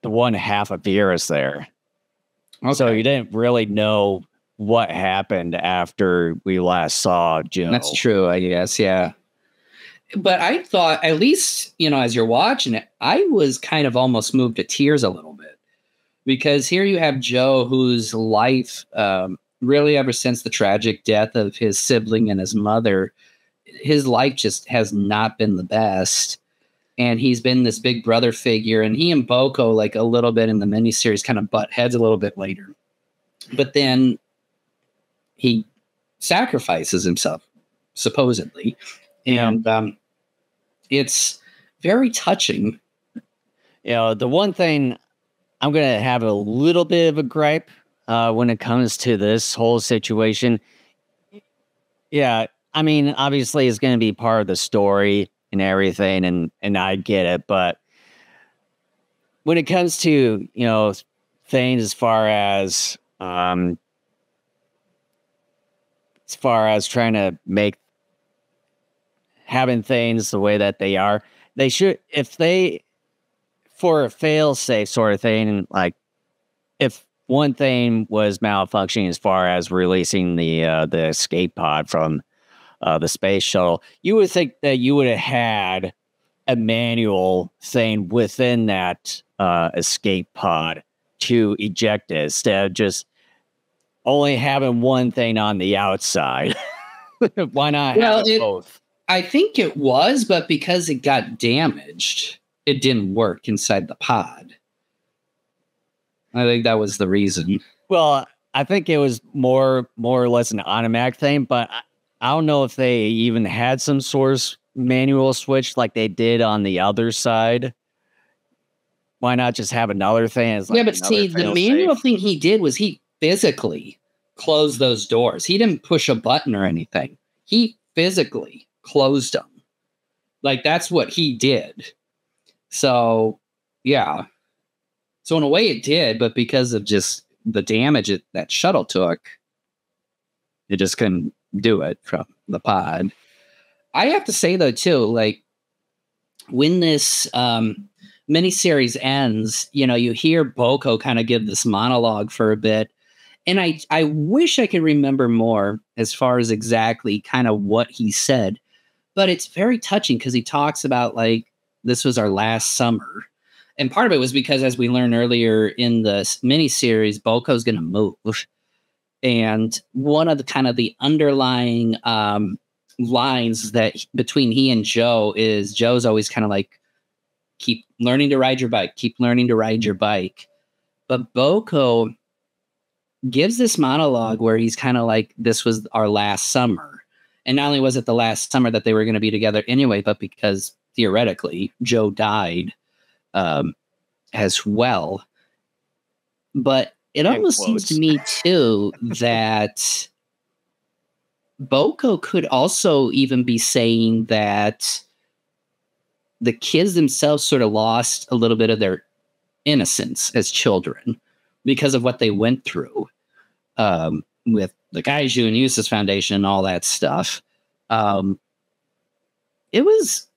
the one half of Viras there. Okay. So you didn't really know what happened after we last saw Joe. That's true, I guess. Yeah. But I thought, at least, you know, as you're watching it, I was kind of almost moved to tears a little bit, because here you have Joe, whose life um, really ever since the tragic death of his sibling and his mother, his life just has not been the best. And he's been this big brother figure, and he and Boko, like a little bit in the miniseries, kind of butt heads a little bit later. But then he sacrifices himself, supposedly. Yeah. And um, it's very touching. You know, the one thing I'm going to have a little bit of a gripe uh, when it comes to this whole situation. Yeah, I mean, obviously it's going to be part of the story and everything, and and I get it, but when it comes to, you know, things as far as um as far as trying to make having things the way that they are, they should, if they, for a fail-safe sort of thing, like if one thing was malfunctioning as far as releasing the uh the escape pod from Uh, the space shuttle, you would think that you would have had a manual saying within that uh, escape pod to eject it, instead of just only having one thing on the outside. Why not well, have it, both? I think it was, but because it got damaged, it didn't work inside the pod. I think that was the reason. Well, I think it was more, more or less an automatic thing, but I, I don't know if they even had some source manual switch like they did on the other side. Why not just have another thing? Like yeah, but see, the manual safe. thing he did was he physically closed those doors. He didn't push a button or anything. He physically closed them. Like, that's what he did. So, yeah. So in a way it did, but because of just the damage it, that shuttle took, it just couldn't do it from the pod. I have to say, though, too, like, when this um, miniseries ends, you know, you hear Boko kind of give this monologue for a bit. And I, I wish I could remember more as far as exactly kind of what he said. But it's very touching because he talks about, like, this was our last summer. And part of it was because, as we learned earlier in the miniseries, Boko's going to move. And one of the kind of the underlying um, lines that between he and Joe is Joe's always kind of like, keep learning to ride your bike, keep learning to ride your bike. But Boko gives this monologue where he's kind of like, this was our last summer. And not only was it the last summer that they were going to be together anyway, but because theoretically Joe died um, as well. But it almost seems to me too that Boko could also even be saying that the kids themselves sort of lost a little bit of their innocence as children because of what they went through um, with the Kaiju and Eustace Foundation and all that stuff. Um, it was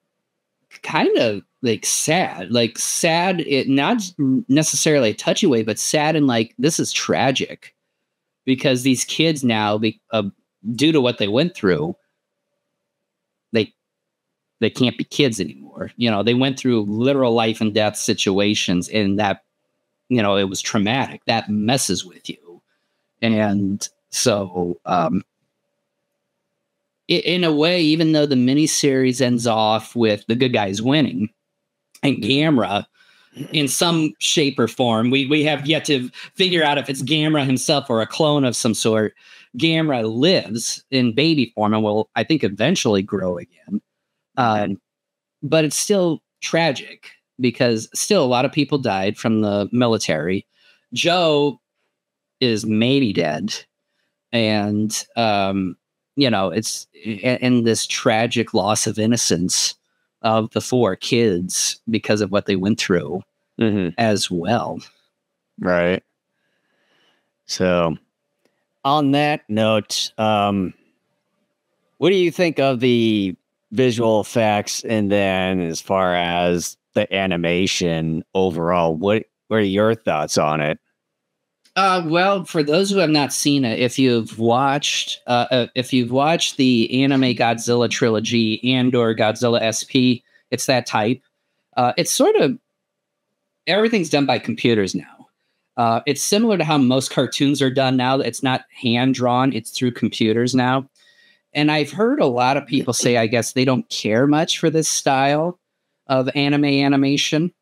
kind of like sad, like sad, it not necessarily a touchy way, but sad and like, this is tragic because these kids now, be, uh, due to what they went through, they, they can't be kids anymore. You know, they went through literal life and death situations, and that, you know, it was traumatic. That messes with you. And so, um, in a way, even though the miniseries ends off with the good guys winning and Gamera in some shape or form, we, we have yet to figure out if it's Gamera himself or a clone of some sort. Gamera lives in baby form and will, I think, eventually grow again. Um, but it's still tragic because still a lot of people died from the military. Joe is maybe dead. And, um, you know, it's in this tragic loss of innocence of the four kids because of what they went through mm-hmm. as well. Right. So on that note, um, what do you think of the visual effects? And then as far as the animation overall, what, what are your thoughts on it? Uh, well, for those who have not seen it, if you've watched, uh, uh, if you've watched the anime Godzilla trilogy and/or Godzilla S P, it's that type. Uh, it's sort of everything's done by computers now. Uh, it's similar to how most cartoons are done now. It's not hand drawn; it's through computers now. And I've heard a lot of people say, I guess they don't care much for this style of anime animation,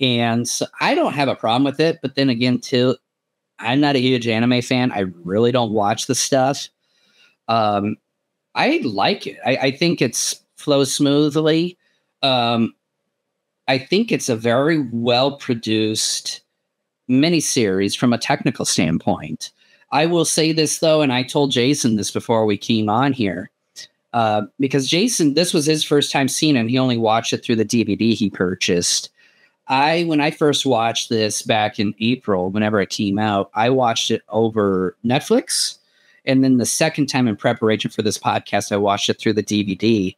and so I don't have a problem with it. But then again, too, I'm not a huge anime fan. I really don't watch the stuff. Um, I like it. I, I think it's flows smoothly. Um, I think it's a very well-produced miniseries from a technical standpoint. I will say this, though, and I told Jason this before we came on here, uh, because Jason, this was his first time seeing it, and he only watched it through the D V D he purchased. I, when I first watched this back in April, whenever it came out, I watched it over Netflix. And then the second time in preparation for this podcast, I watched it through the D V D.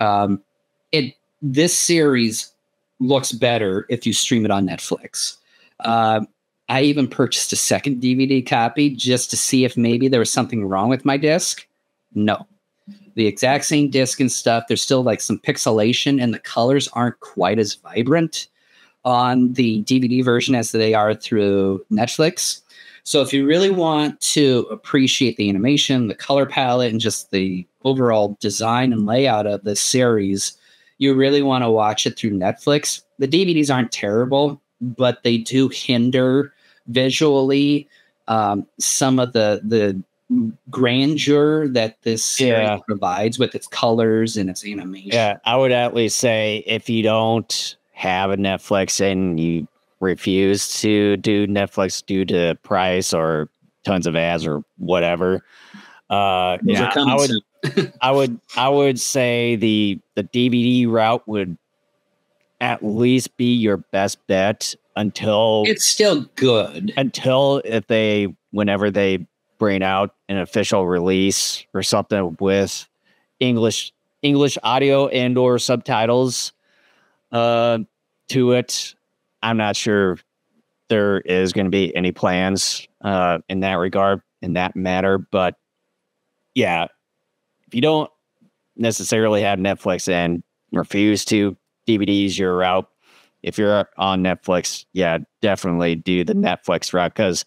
Um, it, this series looks better if you stream it on Netflix. Uh, I even purchased a second D V D copy just to see if maybe there was something wrong with my disc. No, the exact same disc and stuff. There's still like some pixelation and the colors aren't quite as vibrant on the D V D version as they are through Netflix. So if you really want to appreciate the animation, the color palette, and just the overall design and layout of this series, you really want to watch it through Netflix. The D V Ds aren't terrible, but they do hinder visually um, some of the the grandeur that this series yeah. provides with its colors and its animation. Yeah, I would at least say if you don't have a Netflix and you refuse to do Netflix due to price or tons of ads or whatever. Uh, yeah, I would, I would, I would say the, the D V D route would at least be your best bet until it's still good, until if they, whenever they bring out an official release or something with English, English audio and or subtitles, uh, to it. I'm not sure there is going to be any plans, uh, in that regard, in that matter, but yeah, if you don't necessarily have Netflix and refuse to, D V Ds your route. If you're on Netflix, yeah, definitely do the Netflix route, because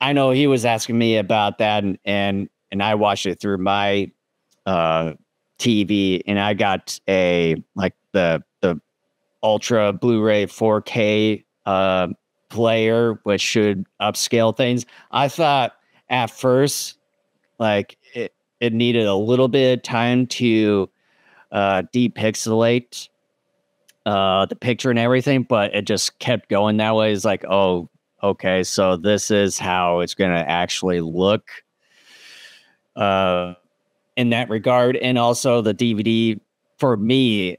I know he was asking me about that, and and, and I watched it through my uh, T V, and I got a like the the Ultra Blu-ray four K uh, player, which should upscale things. I thought at first, like it, it needed a little bit of time to uh, depixelate uh, the picture and everything, but it just kept going that way. It's like, oh, okay, so this is how it's going to actually look uh, in that regard. And also the D V D for me,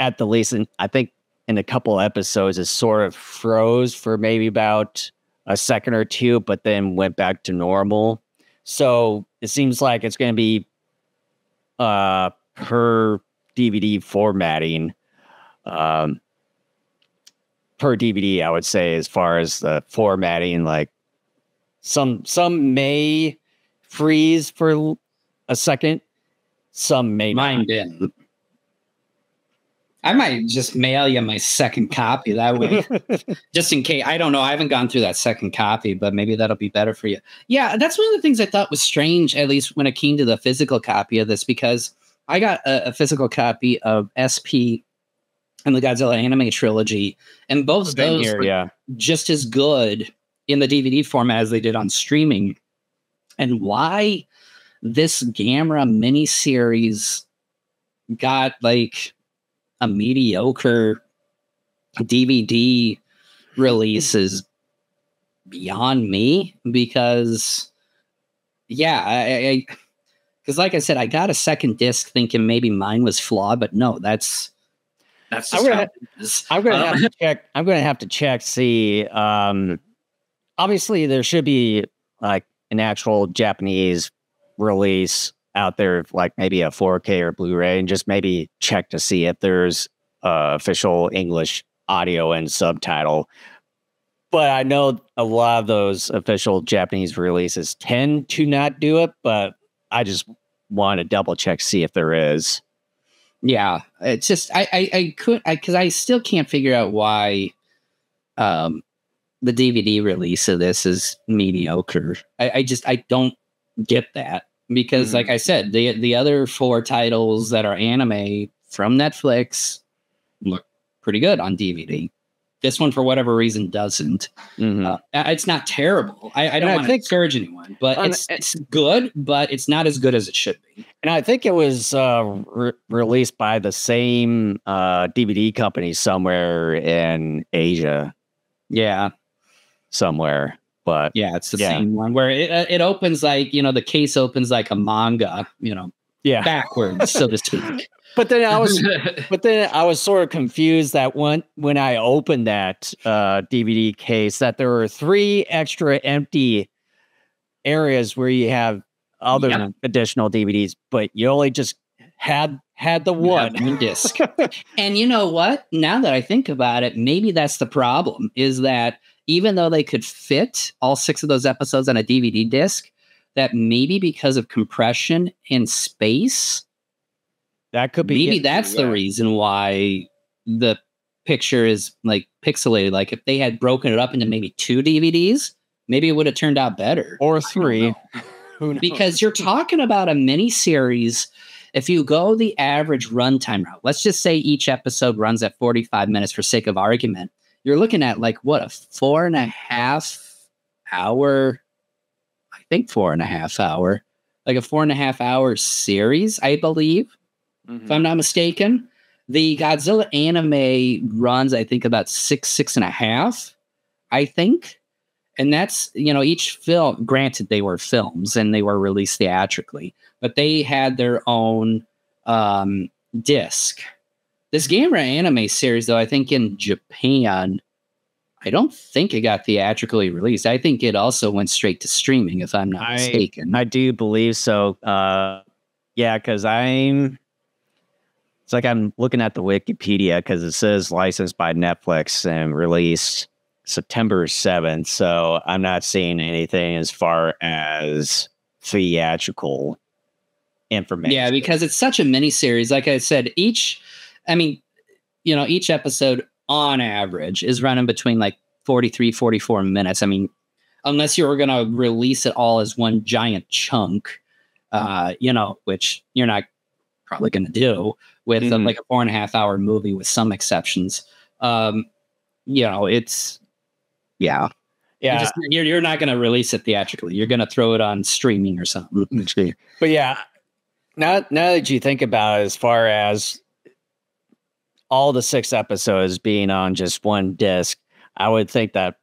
at the least, and I think in a couple episodes, it sort of froze for maybe about a second or two, but then went back to normal. So it seems like it's going to be uh, per D V D formatting, um, per D V D, I would say, as far as the formatting, like some, some may freeze for a second. Some may Mine not. Didn't. I might just mail you my second copy that way, just in case. I don't know. I haven't gone through that second copy, but maybe that'll be better for you. Yeah, that's one of the things I thought was strange, at least when it came to the physical copy of this, because I got a, a physical copy of S P and the Godzilla anime trilogy, and both of those here, were yeah. just as good in the D V D format as they did on streaming. And why this Gamera miniseries got like a mediocre D V D release is beyond me, because yeah, I, because like I said, I got a second disc thinking maybe mine was flawed, but no, that's that's I'm gonna, I'm gonna um, have to check. I'm gonna have to check. See, um, obviously there should be like an actual Japanese release out there, like maybe a four K or Blu-ray, and just maybe check to see if there's uh, official English audio and subtitle. But I know a lot of those official Japanese releases tend to not do it, but I just want to double check, see if there is. Yeah, it's just I I, I could I because I still can't figure out why um, the D V D release of this is mediocre. I, I just I don't get that. Because, like I said, the the other four titles that are anime from Netflix look pretty good on D V D. This one, for whatever reason, doesn't. Mm-hmm. uh, it's not terrible. I, I don't want to discourage anyone, but um, it's, it's good, but it's not as good as it should be. And I think it was uh, re released by the same uh, D V D company somewhere in Asia. Yeah. Somewhere. But yeah, it's the yeah. same one where it, it opens like, you know, the case opens like a manga, you know, yeah, backwards, so to speak. But then I was but then I was sort of confused that when, when I opened that uh, D V D case, that there were three extra empty areas where you have other yeah. additional D V Ds, but you only just had had the one, one disc. And you know what? Now that I think about it, maybe that's the problem, is that even though they could fit all six of those episodes on a D V D disc, that maybe because of compression and space, that could be, maybe that's the reason why the picture is like pixelated. Like if they had broken it up into maybe two D V Ds, maybe it would have turned out better. Or three. Who knows? Because you're talking about a mini series. If you go the average runtime route, let's just say each episode runs at forty-five minutes for sake of argument. You're looking at like, what, a four and a half hour, I think four and a half hour, like a four and a half hour series, I believe, mm-hmm. if I'm not mistaken. The Godzilla anime runs, I think, about six, six and a half, I think. And that's, you know, each film, granted they were films and they were released theatrically, but they had their own um, disc. This Gamera anime series, though, I think in Japan, I don't think it got theatrically released. I think it also went straight to streaming, if I'm not I, mistaken. I do believe so. Uh, yeah, because I'm... It's like I'm looking at the Wikipedia because it says licensed by Netflix and released September seventh. So I'm not seeing anything as far as theatrical information. Yeah, because it's such a miniseries. Like I said, each... I mean, you know, each episode on average is running between like forty-three, forty-four minutes. I mean, unless you're going to release it all as one giant chunk, uh, you know, which you're not probably going to do with mm-hmm. a, like a four and a half hour movie with some exceptions. Um, you know, it's, yeah. Yeah. You're, just, you're, you're not going to release it theatrically. You're going to throw it on streaming or something. But yeah, now, now that you think about it, as far as all the six episodes being on just one disc, I would think that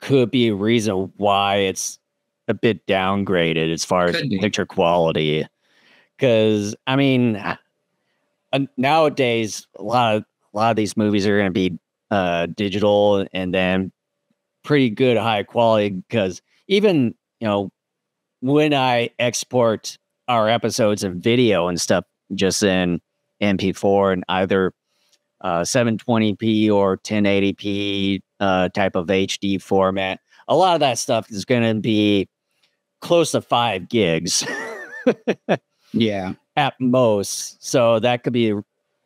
could be a reason why it's a bit downgraded as far as picture quality. Because I mean, uh, nowadays a lot of a lot of these movies are going to be uh, digital and then pretty good high quality. Because even you know when I export our episodes and video and stuff, just in M P four and either Uh, seven twenty p or ten eighty p uh, type of H D format. A lot of that stuff is going to be close to five gigs, yeah, at most. So that could be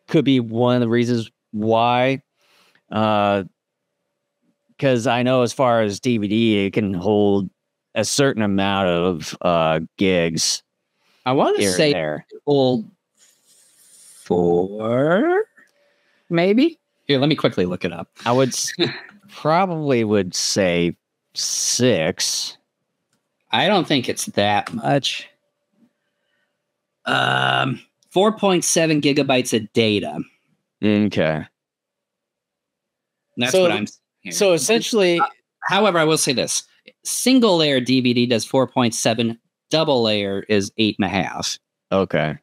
could be one of the reasons why. Because uh, I know as far as D V D, it can hold a certain amount of uh, gigs. I want to say there. Old four. Maybe here. Let me quickly look it up. I would probably would say six. I don't think it's that much. Um, four point seven gigabytes of data. Okay. That's so, what I'm. Here. So essentially, uh, however, I will say this: single layer D V D does four point seven. Double layer is eight and a half. Okay.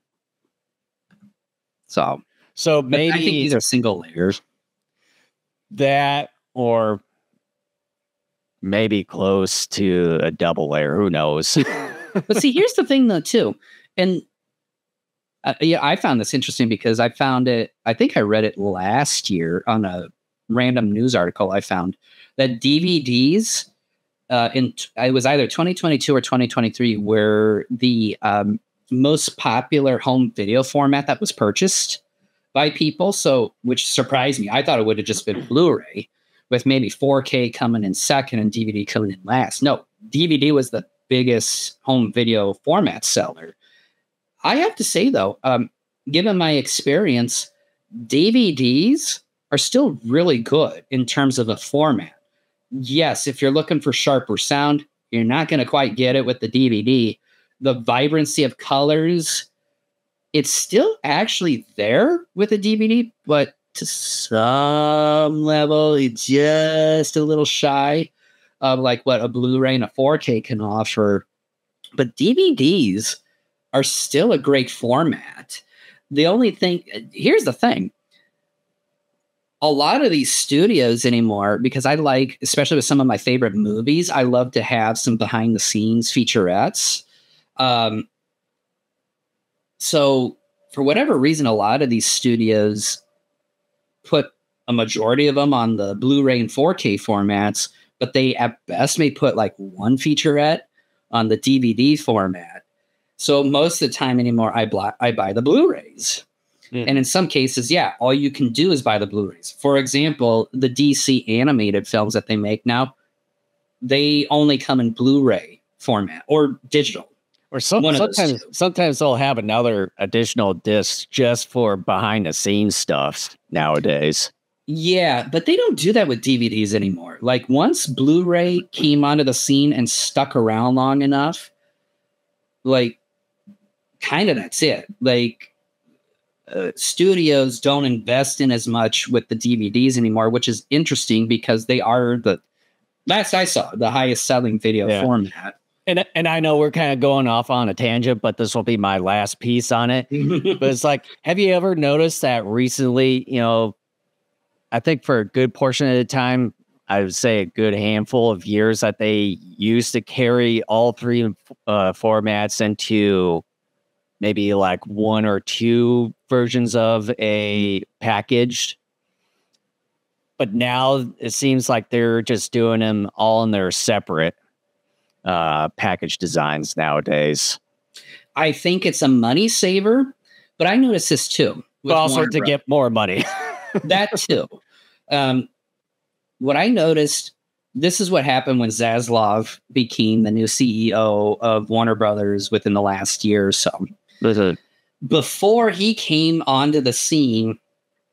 So. So maybe I think these are single layers. That or maybe close to a double layer. Who knows? But see, here's the thing, though, too. And uh, yeah, I found this interesting because I found it. I think I read it last year on a random news article. I found that D V Ds uh, in it was either twenty twenty-two or twenty twenty-three were the um, most popular home video format that was purchased by people, so which surprised me. I thought it would have just been Blu-ray with maybe four K coming in second and D V D coming in last. No, D V D was the biggest home video format seller. I have to say, though, um, given my experience, D V Ds are still really good in terms of a format. Yes, if you're looking for sharper sound, you're not going to quite get it with the D V D. The vibrancy of colors, it's still actually there with a D V D, but to some level, it's just a little shy of like what a Blu-ray and a four K can offer. But D V Ds are still a great format. The only thing, here's the thing. A lot of these studios anymore, because I like, especially with some of my favorite movies, I love to have some behind the scenes featurettes. Um, So for whatever reason, a lot of these studios put a majority of them on the Blu-ray and four K formats, but they at best may put like one featurette on the D V D format. So most of the time anymore, I, bl- I buy the Blu-rays. Mm. And in some cases, yeah, all you can do is buy the Blu-rays. For example, the D C animated films that they make now, they only come in Blu-ray format or digital. Or some, sometimes, sometimes they'll have another additional disc just for behind the scenes stuff nowadays. Yeah, but they don't do that with D V Ds anymore. Like once Blu-ray came onto the scene and stuck around long enough, like kind of that's it. Like uh, studios don't invest in as much with the D V Ds anymore, which is interesting because they are the Last I saw, the highest selling video yeah. format. And and I know we're kind of going off on a tangent, but this will be my last piece on it. But it's like, have you ever noticed that recently, you know, I think for a good portion of the time, I would say a good handful of years that they used to carry all three uh, formats into maybe like one or two versions of a packaged. But now it seems like they're just doing them all in their separate uh, package designs nowadays. I think it's a money saver, but I noticed this too. But also Warner to Brothers. Get more money. That too. Um, what I noticed, this is what happened when Zaslav became the new C E O of Warner Brothers within the last year or so. Mm-hmm. Before he came onto the scene,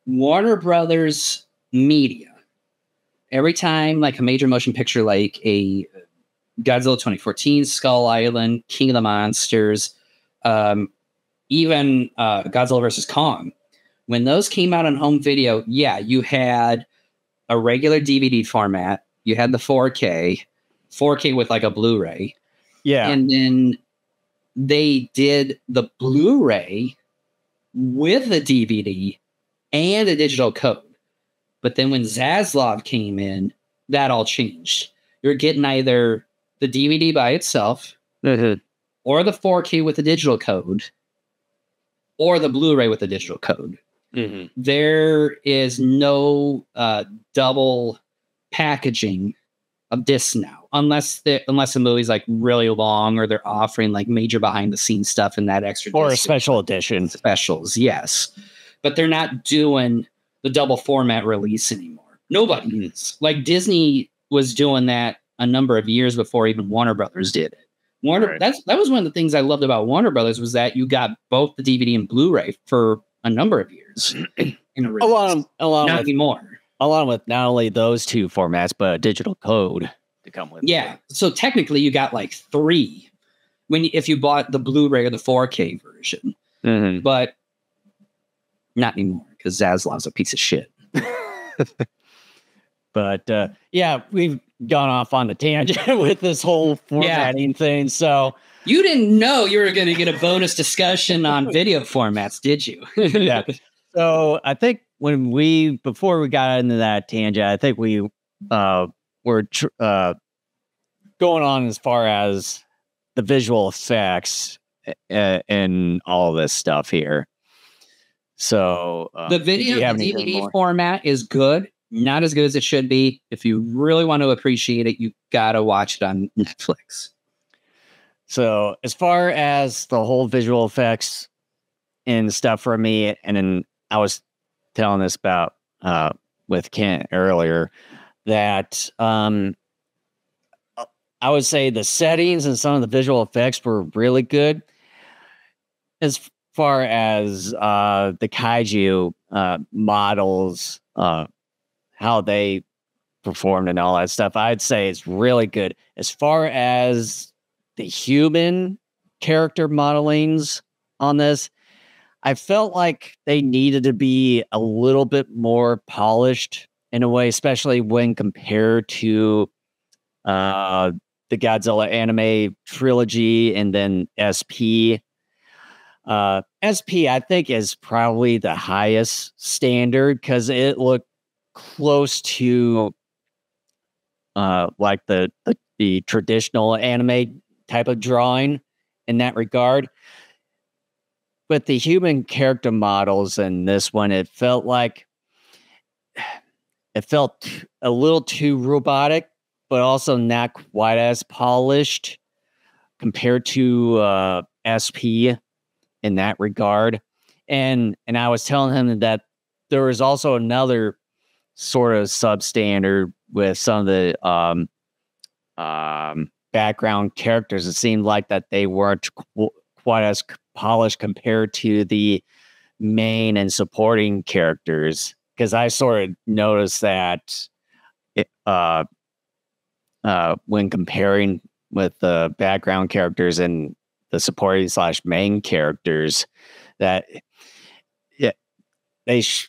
Warner Brothers media, every time like a major motion picture like a Godzilla twenty fourteen, Skull Island, King of the Monsters, um, even uh, Godzilla versus Kong, when those came out on home video, yeah, you had a regular D V D format, you had the four K, four K with like a Blu-ray, yeah, and then they did the Blu-ray with a D V D and a digital code. But then when Zaslav came in, that all changed. You're getting either the D V D by itself mm-hmm. or the four K with a digital code or the Blu-ray with a digital code. Mm-hmm. There is no uh, double packaging of discs now, unless the unless the movie's like really long or they're offering like major behind the scenes stuff in that extra or a special edition specials. Yes, but they're not doing the double format release anymore. Nobody is. Like Disney was doing that a number of years before even Warner Brothers did it. Warner right. that's that was one of the things I loved about Warner Brothers was that you got both the D V D and Blu-ray for a number of years in a release. Along, along not with, anymore. Along with not only those two formats, but a digital code to come with. Yeah. It. So technically you got like three when you, if you bought the Blu-ray or the four K version. Mm-hmm. But not anymore, because Zaslav's a piece of shit. But uh, yeah, we've gone off on a tangent with this whole formatting yeah. thing. So you didn't know you were going to get a bonus discussion on video formats, did you? Yeah. So I think when we before we got into that tangent, I think we uh, were tr uh, going on as far as the visual effects and all this stuff here. So uh, the video the D V D format is good, not as good as it should be. If you really want to appreciate it, you gotta watch it on Netflix. So as far as the whole visual effects and stuff for me, and then I was telling this about uh, with Kent earlier that um, I would say the settings and some of the visual effects were really good. As far as uh, the kaiju uh, models, uh, how they performed and all that stuff, I'd say it's really good. As far as the human character modelings on this, I felt like they needed to be a little bit more polished in a way, especially when compared to uh, the Godzilla anime trilogy and then S P. Uh, S P, I think, is probably the highest standard because it looked close to uh, like the, the the traditional anime type of drawing in that regard. But the human character models in this one, it felt like it felt a little too robotic, but also not quite as polished compared to uh, S P. In that regard. And and I was telling him that there was also another sort of substandard with some of the um, um, background characters. It seemed like that they weren't qu quite as polished compared to the main and supporting characters. Because I sort of noticed that it, uh, uh, when comparing with the background characters and the supporting slash main characters that yeah, they, sh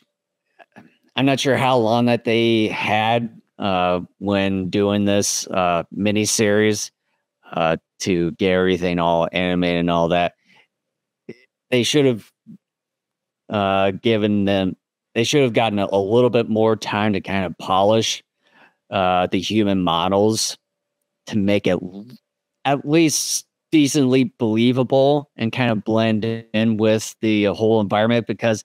I'm not sure how long that they had, uh, when doing this uh, miniseries uh, to get everything all animated and all that. They should have uh, given them, they should have gotten a, a little bit more time to kind of polish uh, the human models to make it at least decently believable and kind of blend in with the whole environment, because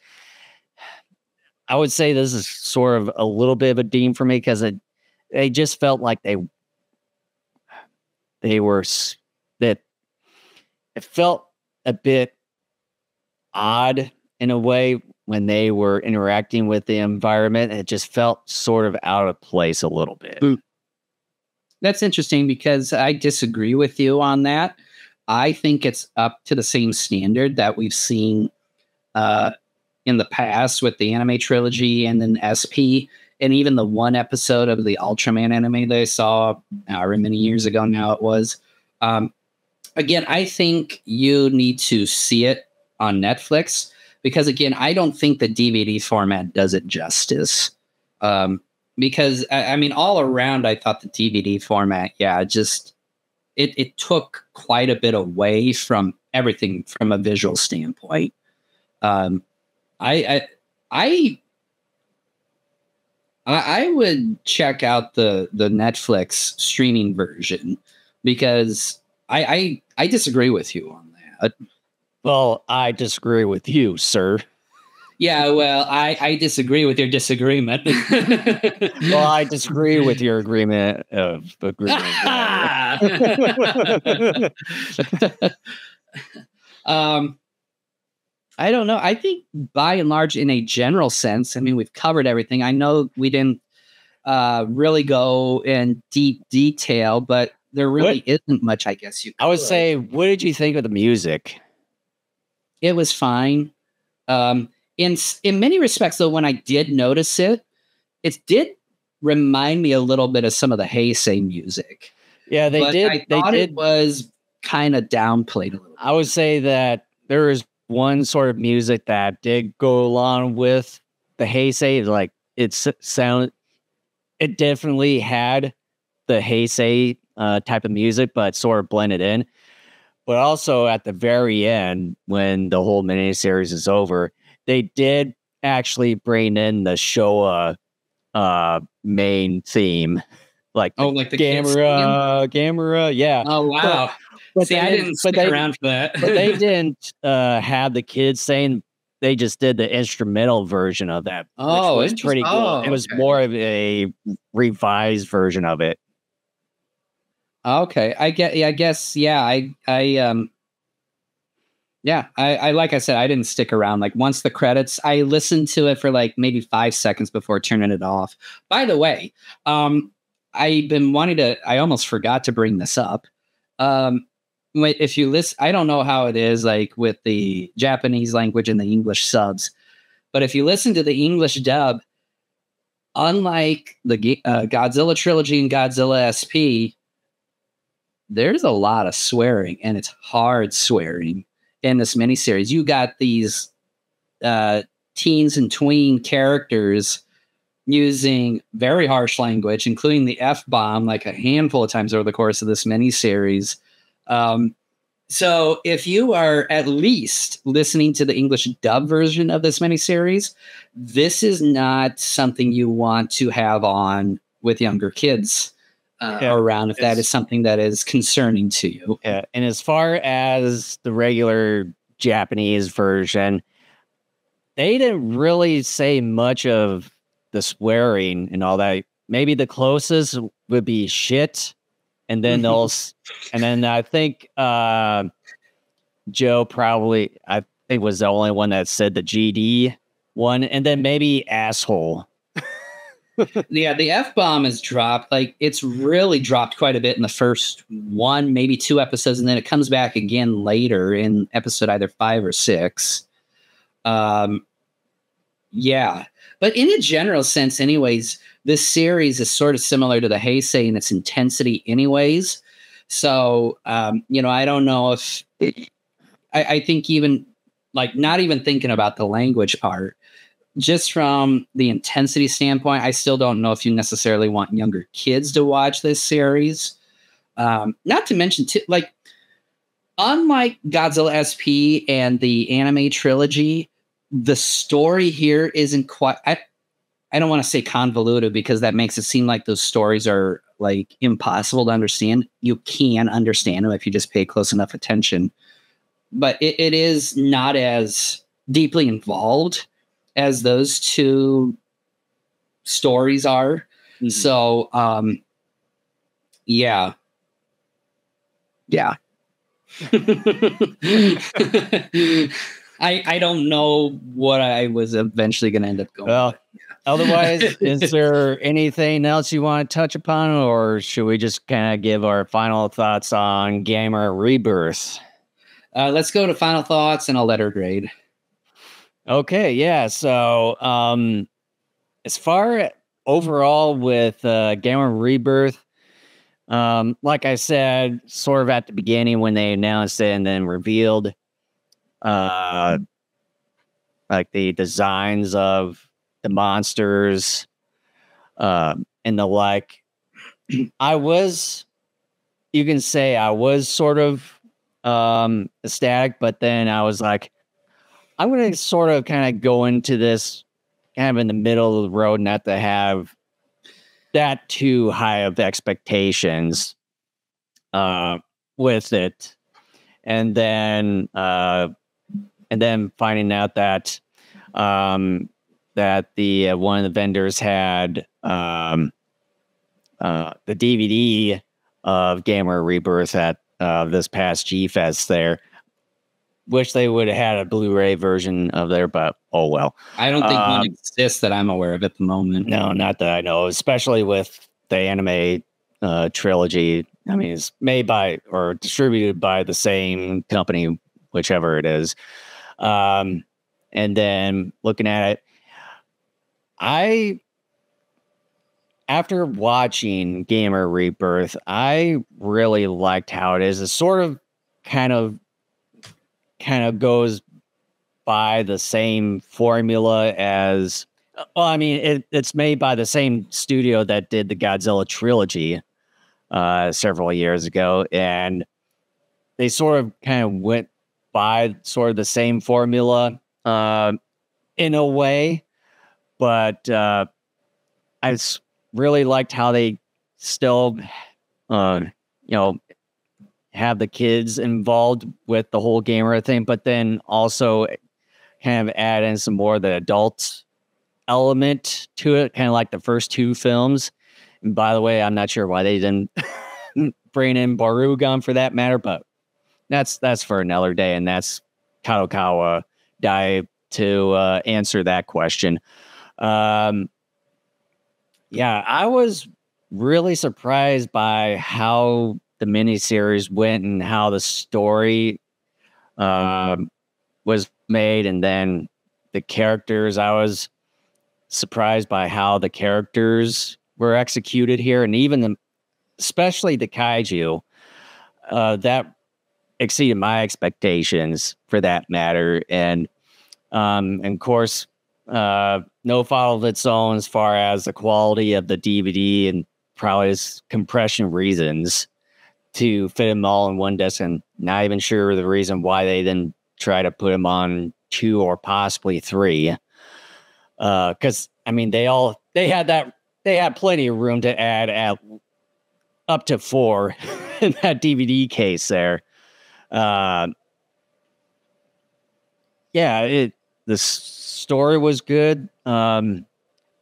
I would say this is sort of a little bit of a deem for me, because it they just felt like they they were that it felt a bit odd in a way when they were interacting with the environment. It just felt sort of out of place a little bit. That's interesting, because I disagree with you on that. I think it's up to the same standard that we've seen uh, in the past with the anime trilogy and then S P, and even the one episode of the Ultraman anime that I saw however many years ago now it was. Um, again, I think you need to see it on Netflix, because again, I don't think the D V D format does it justice. Um, because I, I mean, all around, I thought the D V D format, yeah, just it it took quite a bit away from everything from a visual standpoint. Um, I, I I I would check out the the Netflix streaming version, because I I, I disagree with you on that. Well, I disagree with you, sir. Yeah, well, I, I disagree with your disagreement. Well, I disagree with your agreement of agreement. um, I don't know. I think by and large, in a general sense, I mean, we've covered everything. I know we didn't uh, really go in deep detail, but there really what? isn't much, I guess. you. Could. I would say, what did you think of the music? It was fine. Um, in in many respects, though, when I did notice it, it did remind me a little bit of some of the Heisei music. Yeah, they but did. I they thought did. It was kind of downplayed a little bit. I would say that there is one sort of music that did go along with the Heisei. Like it sound, it definitely had the Heisei uh, type of music, but sort of blended in. But also at the very end, when the whole miniseries is over, they did actually bring in the Showa uh, main theme, like oh, the like the Gamera, Gamera, yeah. Oh wow! But, but See, I didn't, didn't stick they, around for that. But they didn't uh, have the kids saying; they just did the instrumental version of that. Oh, it's pretty cool. Oh, it was okay. more of a revised version of it. Okay, I get. I guess, yeah. I, I, um, yeah. I, I, like I said, I didn't stick around. Like once the credits, I listened to it for like maybe five seconds before turning it off. By the way, um, I've been wanting to. I almost forgot to bring this up. Um, if you listen, I don't know how it is like with the Japanese language and the English subs, but if you listen to the English dub, unlike the uh, Godzilla trilogy and Godzilla S P. There's a lot of swearing, and it's hard swearing in this miniseries. You got these uh, teens and tween characters using very harsh language, including the F-bomb, like a handful of times over the course of this miniseries. Um, so if you are at least listening to the English dub version of this miniseries, this is not something you want to have on with younger kids. Uh, yeah, around if that is something that is concerning to you. Yeah. And as far as the regular Japanese version, they didn't really say much of the swearing and all that. Maybe the closest would be shit. And then they'll, and then I think uh, Joe probably, I think was the only one that said the G D one, and then maybe asshole. Yeah, the F-bomb is dropped. Like, it's really dropped quite a bit in the first one, maybe two episodes, and then it comes back again later in episode either five or six. Um, yeah. But in a general sense, anyways, this series is sort of similar to the Heisei in its intensity anyways. So, um, you know, I don't know if... It, I, I think even, like, not even thinking about the language part, just from the intensity standpoint, I still don't know if you necessarily want younger kids to watch this series. Um, not to mention, t- like, unlike Godzilla S P and the anime trilogy, the story here isn't quite... I, I don't want to say convoluted because that makes it seem like those stories are like impossible to understand. You can understand them if you just pay close enough attention, but it, it is not as deeply involved as those two stories are. Mm-hmm. So, um, yeah. Yeah. I, I don't know what I was eventually going to end up going. Well, otherwise, is there anything else you want to touch upon, or should we just kind of give our final thoughts on Gamera Rebirth? Uh, let's go to final thoughts and a letter grade. Okay, yeah. So um, as far overall with uh, Gamera Rebirth, um, like I said, sort of at the beginning when they announced it and then revealed uh like the designs of the monsters uh and the like, I was you can say I was sort of um ecstatic, but then I was like, I'm gonna sort of kind of go into this kind of in the middle of the road, not to have that too high of expectations uh with it, and then uh And then finding out that um, that the uh, one of the vendors had um, uh, the D V D of Gamera Rebirth at uh, this past G-Fest there. Wish they would have had a Blu-ray version of there, but oh well. I don't think um, one exists that I'm aware of at the moment. No, not that I know, especially with the anime uh, trilogy. I mean, it's made by or distributed by the same company, whichever it is. Um, and then looking at it, I, after watching Gamera Rebirth, I really liked how it is. It sort of kind of, kind of goes by the same formula as, well, I mean, it, it's made by the same studio that did the Godzilla trilogy uh, several years ago. And they sort of kind of went by sort of the same formula uh, in a way, but uh, I really liked how they still, uh, you know, have the kids involved with the whole Gamera thing, but then also kind of add in some more of the adult element to it, kind of like the first two films. And by the way, I'm not sure why they didn't bring in Barugon for that matter, but That's that's for another day, and that's Kadokawa Dai to uh, answer that question. Um, yeah, I was really surprised by how the miniseries went and how the story um, was made, and then the characters. I was surprised by how the characters were executed here, and even the, especially the kaiju uh, that. exceeded my expectations for that matter. And, um, and of course, uh, no fault of its own as far as the quality of the D V D and probably its compression reasons to fit them all in one disc. And not even sure the reason why they didn't try to put them on two or possibly three. Uh, cause I mean, they all, they had that, they had plenty of room to add at up to four in that D V D case there. Uh, yeah, it, the story was good. Um,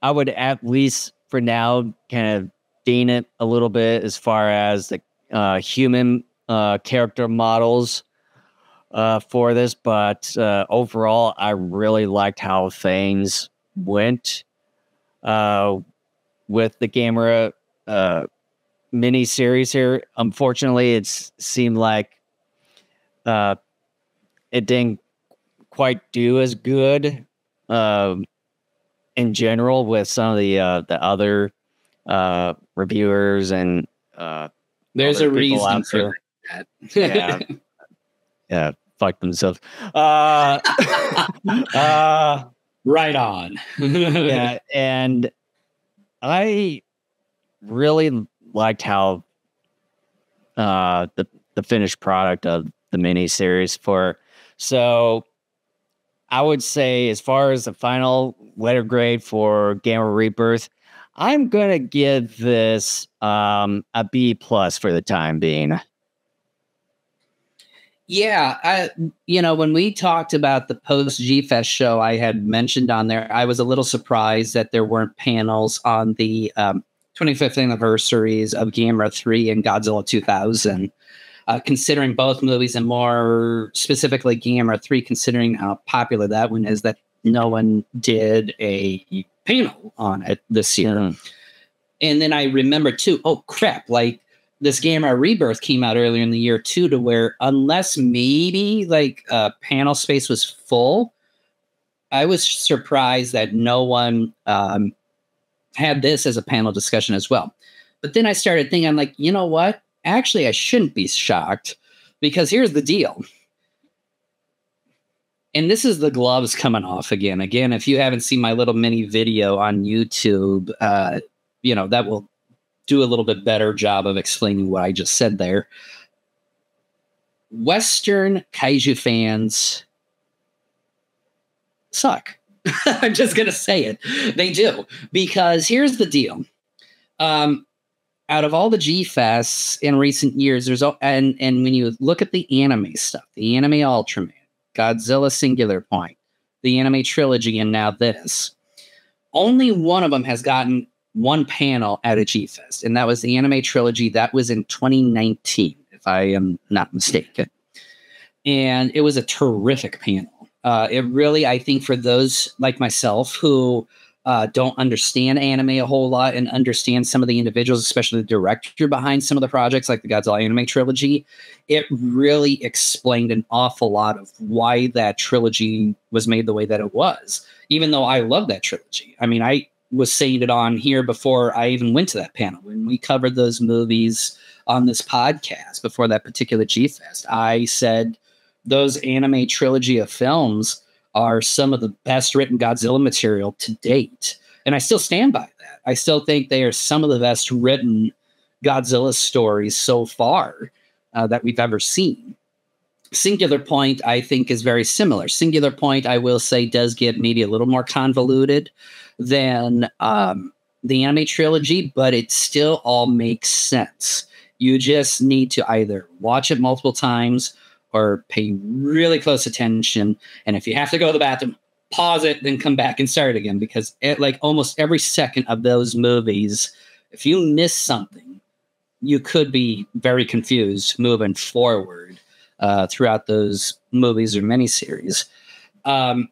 I would at least for now kind of dean it a little bit as far as the uh, human uh, character models uh, for this. But uh, overall, I really liked how things went uh, with the Gamera uh, miniseries here. Unfortunately, it seemed like Uh, it didn't quite do as good uh, in general with some of the uh, the other uh, reviewers and uh, there's a reason for that. Yeah, yeah, fuck themselves. Uh, uh, Right on. Yeah, and I really liked how uh, the the finished product of the miniseries for. So I would say, as far as the final letter grade for Gamera Rebirth, I'm going to give this um, a B plus for the time being. Yeah, I, you know, when we talked about the post G-Fest show, I had mentioned on there, I was a little surprised that there weren't panels on the um, twenty-fifth anniversaries of Gamera three and Godzilla two thousand. Uh, considering both movies, and more specifically Gamera three, considering how popular that one is, that no one did a panel on it this year. Mm. And then I remember too, oh crap, like this Gamera Rebirth came out earlier in the year too, to where unless maybe like a uh, panel space was full, I was surprised that no one um, had this as a panel discussion as well. But then I started thinking, I'm like, you know what? Actually, I shouldn't be shocked, because here's the deal. And this is the gloves coming off again. Again, if you haven't seen my little mini video on YouTube, uh, you know, that will do a little bit better job of explaining what I just said there. Western kaiju fans suck. I'm just going to say it. They do. Because here's the deal. Um... Out of all the G-Fests in recent years, there's all, and and when you look at the anime stuff, the anime Ultraman, Godzilla Singular Point, the anime trilogy, and now this, only one of them has gotten one panel at a G-Fest, and that was the anime trilogy. That was in twenty nineteen, if I am not mistaken, and it was a terrific panel. Uh, it really, I think, for those like myself who Uh, don't understand anime a whole lot and understand some of the individuals, especially the director behind some of the projects like the Godzilla anime trilogy, it really explained an awful lot of why that trilogy was made the way that it was, even though I love that trilogy. I mean, I was saying it on here before I even went to that panel. When we covered those movies on this podcast before that particular G-Fest, I said those anime trilogy of films are some of the best written Godzilla material to date. And I still stand by that. I still think they are some of the best written Godzilla stories so far uh, that we've ever seen. Singular Point, I think, is very similar. Singular Point, I will say, does get maybe a little more convoluted than um, the anime trilogy, but it still all makes sense. You just need to either watch it multiple times or pay really close attention. And if you have to go to the bathroom, pause it, then come back and start again. Because it, like almost every second of those movies, if you miss something, you could be very confused moving forward uh, throughout those movies or miniseries. Um,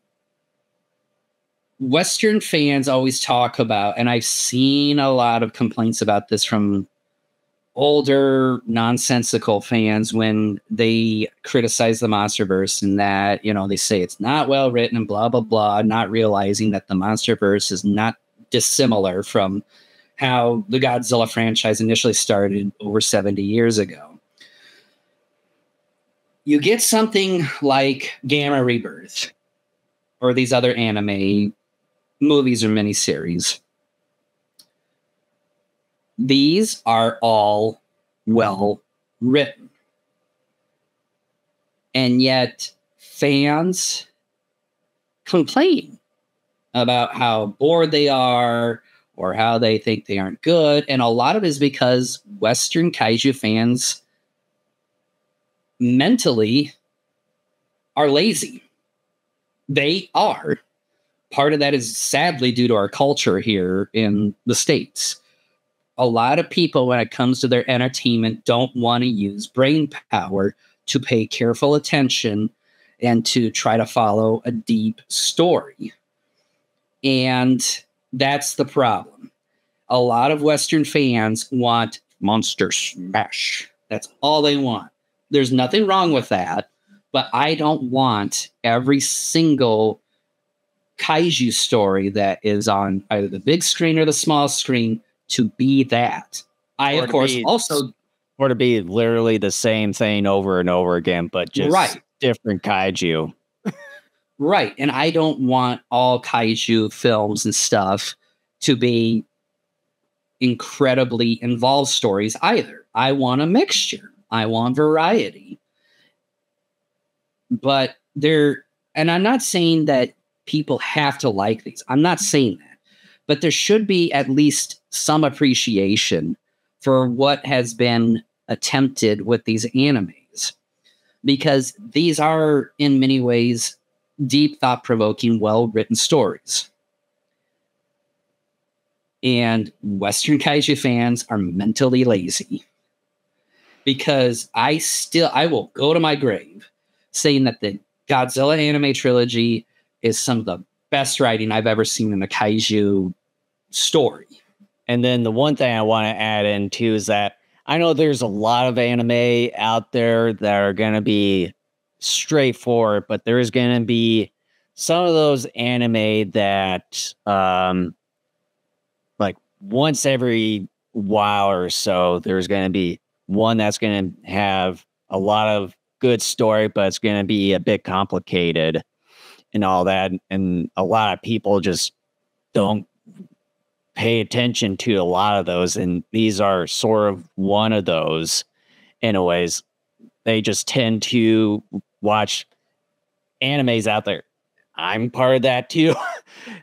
Western fans always talk about, and I've seen a lot of complaints about this from older nonsensical fans when they criticize the MonsterVerse, and that, you know, they say it's not well written and blah blah blah, not realizing that the MonsterVerse is not dissimilar from how the Godzilla franchise initially started over seventy years ago. You get something like Gamera Rebirth or these other anime movies or miniseries. These are all well written. And yet fans complain about how bored they are or how they think they aren't good. And a lot of it is because Western kaiju fans mentally are lazy. They are. Part of that is sadly due to our culture here in the States. A lot of people, when it comes to their entertainment, don't want to use brain power to pay careful attention and to try to follow a deep story. And that's the problem. A lot of Western fans want monster smash. That's all they want. There's nothing wrong with that, but I don't want every single kaiju story that is on either the big screen or the small screen to be that. I, of course, be, also... Or to be literally the same thing over and over again, but just right. Different kaiju. Right. And I don't want all kaiju films and stuff to be incredibly involved stories either. I want a mixture. I want variety. But there, and I'm not saying that people have to like these. I'm not saying that. But there should be at least some appreciation for what has been attempted with these animes. Because these are, in many ways, deep, thought-provoking, well-written stories. And Western kaiju fans are mentally lazy. Because I still, I will go to my grave saying that the Godzilla anime trilogy is some of the best writing I've ever seen in a kaiju story. And then the one thing I want to add in too is that I know there's a lot of anime out there that are going to be straightforward, but there is going to be some of those anime that, um, like once every while or so, there's going to be one that's going to have a lot of good story, but it's going to be a bit complicated and all that. And a lot of people just don't pay attention to a lot of those. And these are sort of one of those. Anyways, they just tend to watch animes out there. I'm part of that too,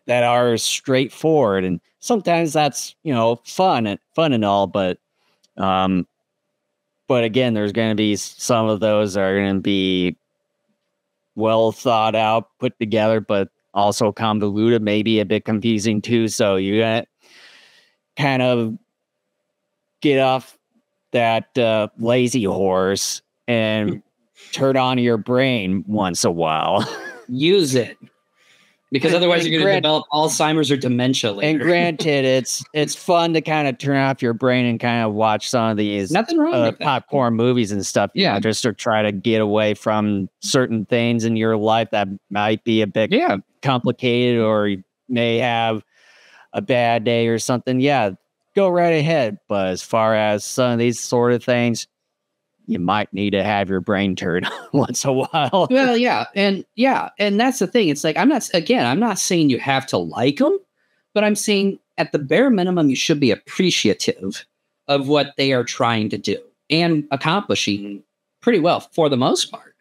that are straightforward. And sometimes that's, you know, fun and fun and all, but, um, but again, there's going to be some of those that are going to be well thought out, put together, but also convoluted, maybe a bit confusing too. So you got to kind of get off that uh, lazy horse and turn on your brain once a while. Use it. Because otherwise you're going to develop Alzheimer's or dementia later. And granted, it's it's fun to kind of turn off your brain and kind of watch some of these nothing wrong uh, with popcorn movies and stuff. Yeah. You know, just to try to get away from certain things in your life that might be a bit yeah. complicated, or you may have a bad day or something. Yeah, go right ahead. But as far as some of these sort of things, you might need to have your brain turned once a while. Well, yeah. And yeah. And that's the thing. It's like, I'm not, again, I'm not saying you have to like them, but I'm saying at the bare minimum, you should be appreciative of what they are trying to do and accomplishing pretty well for the most part.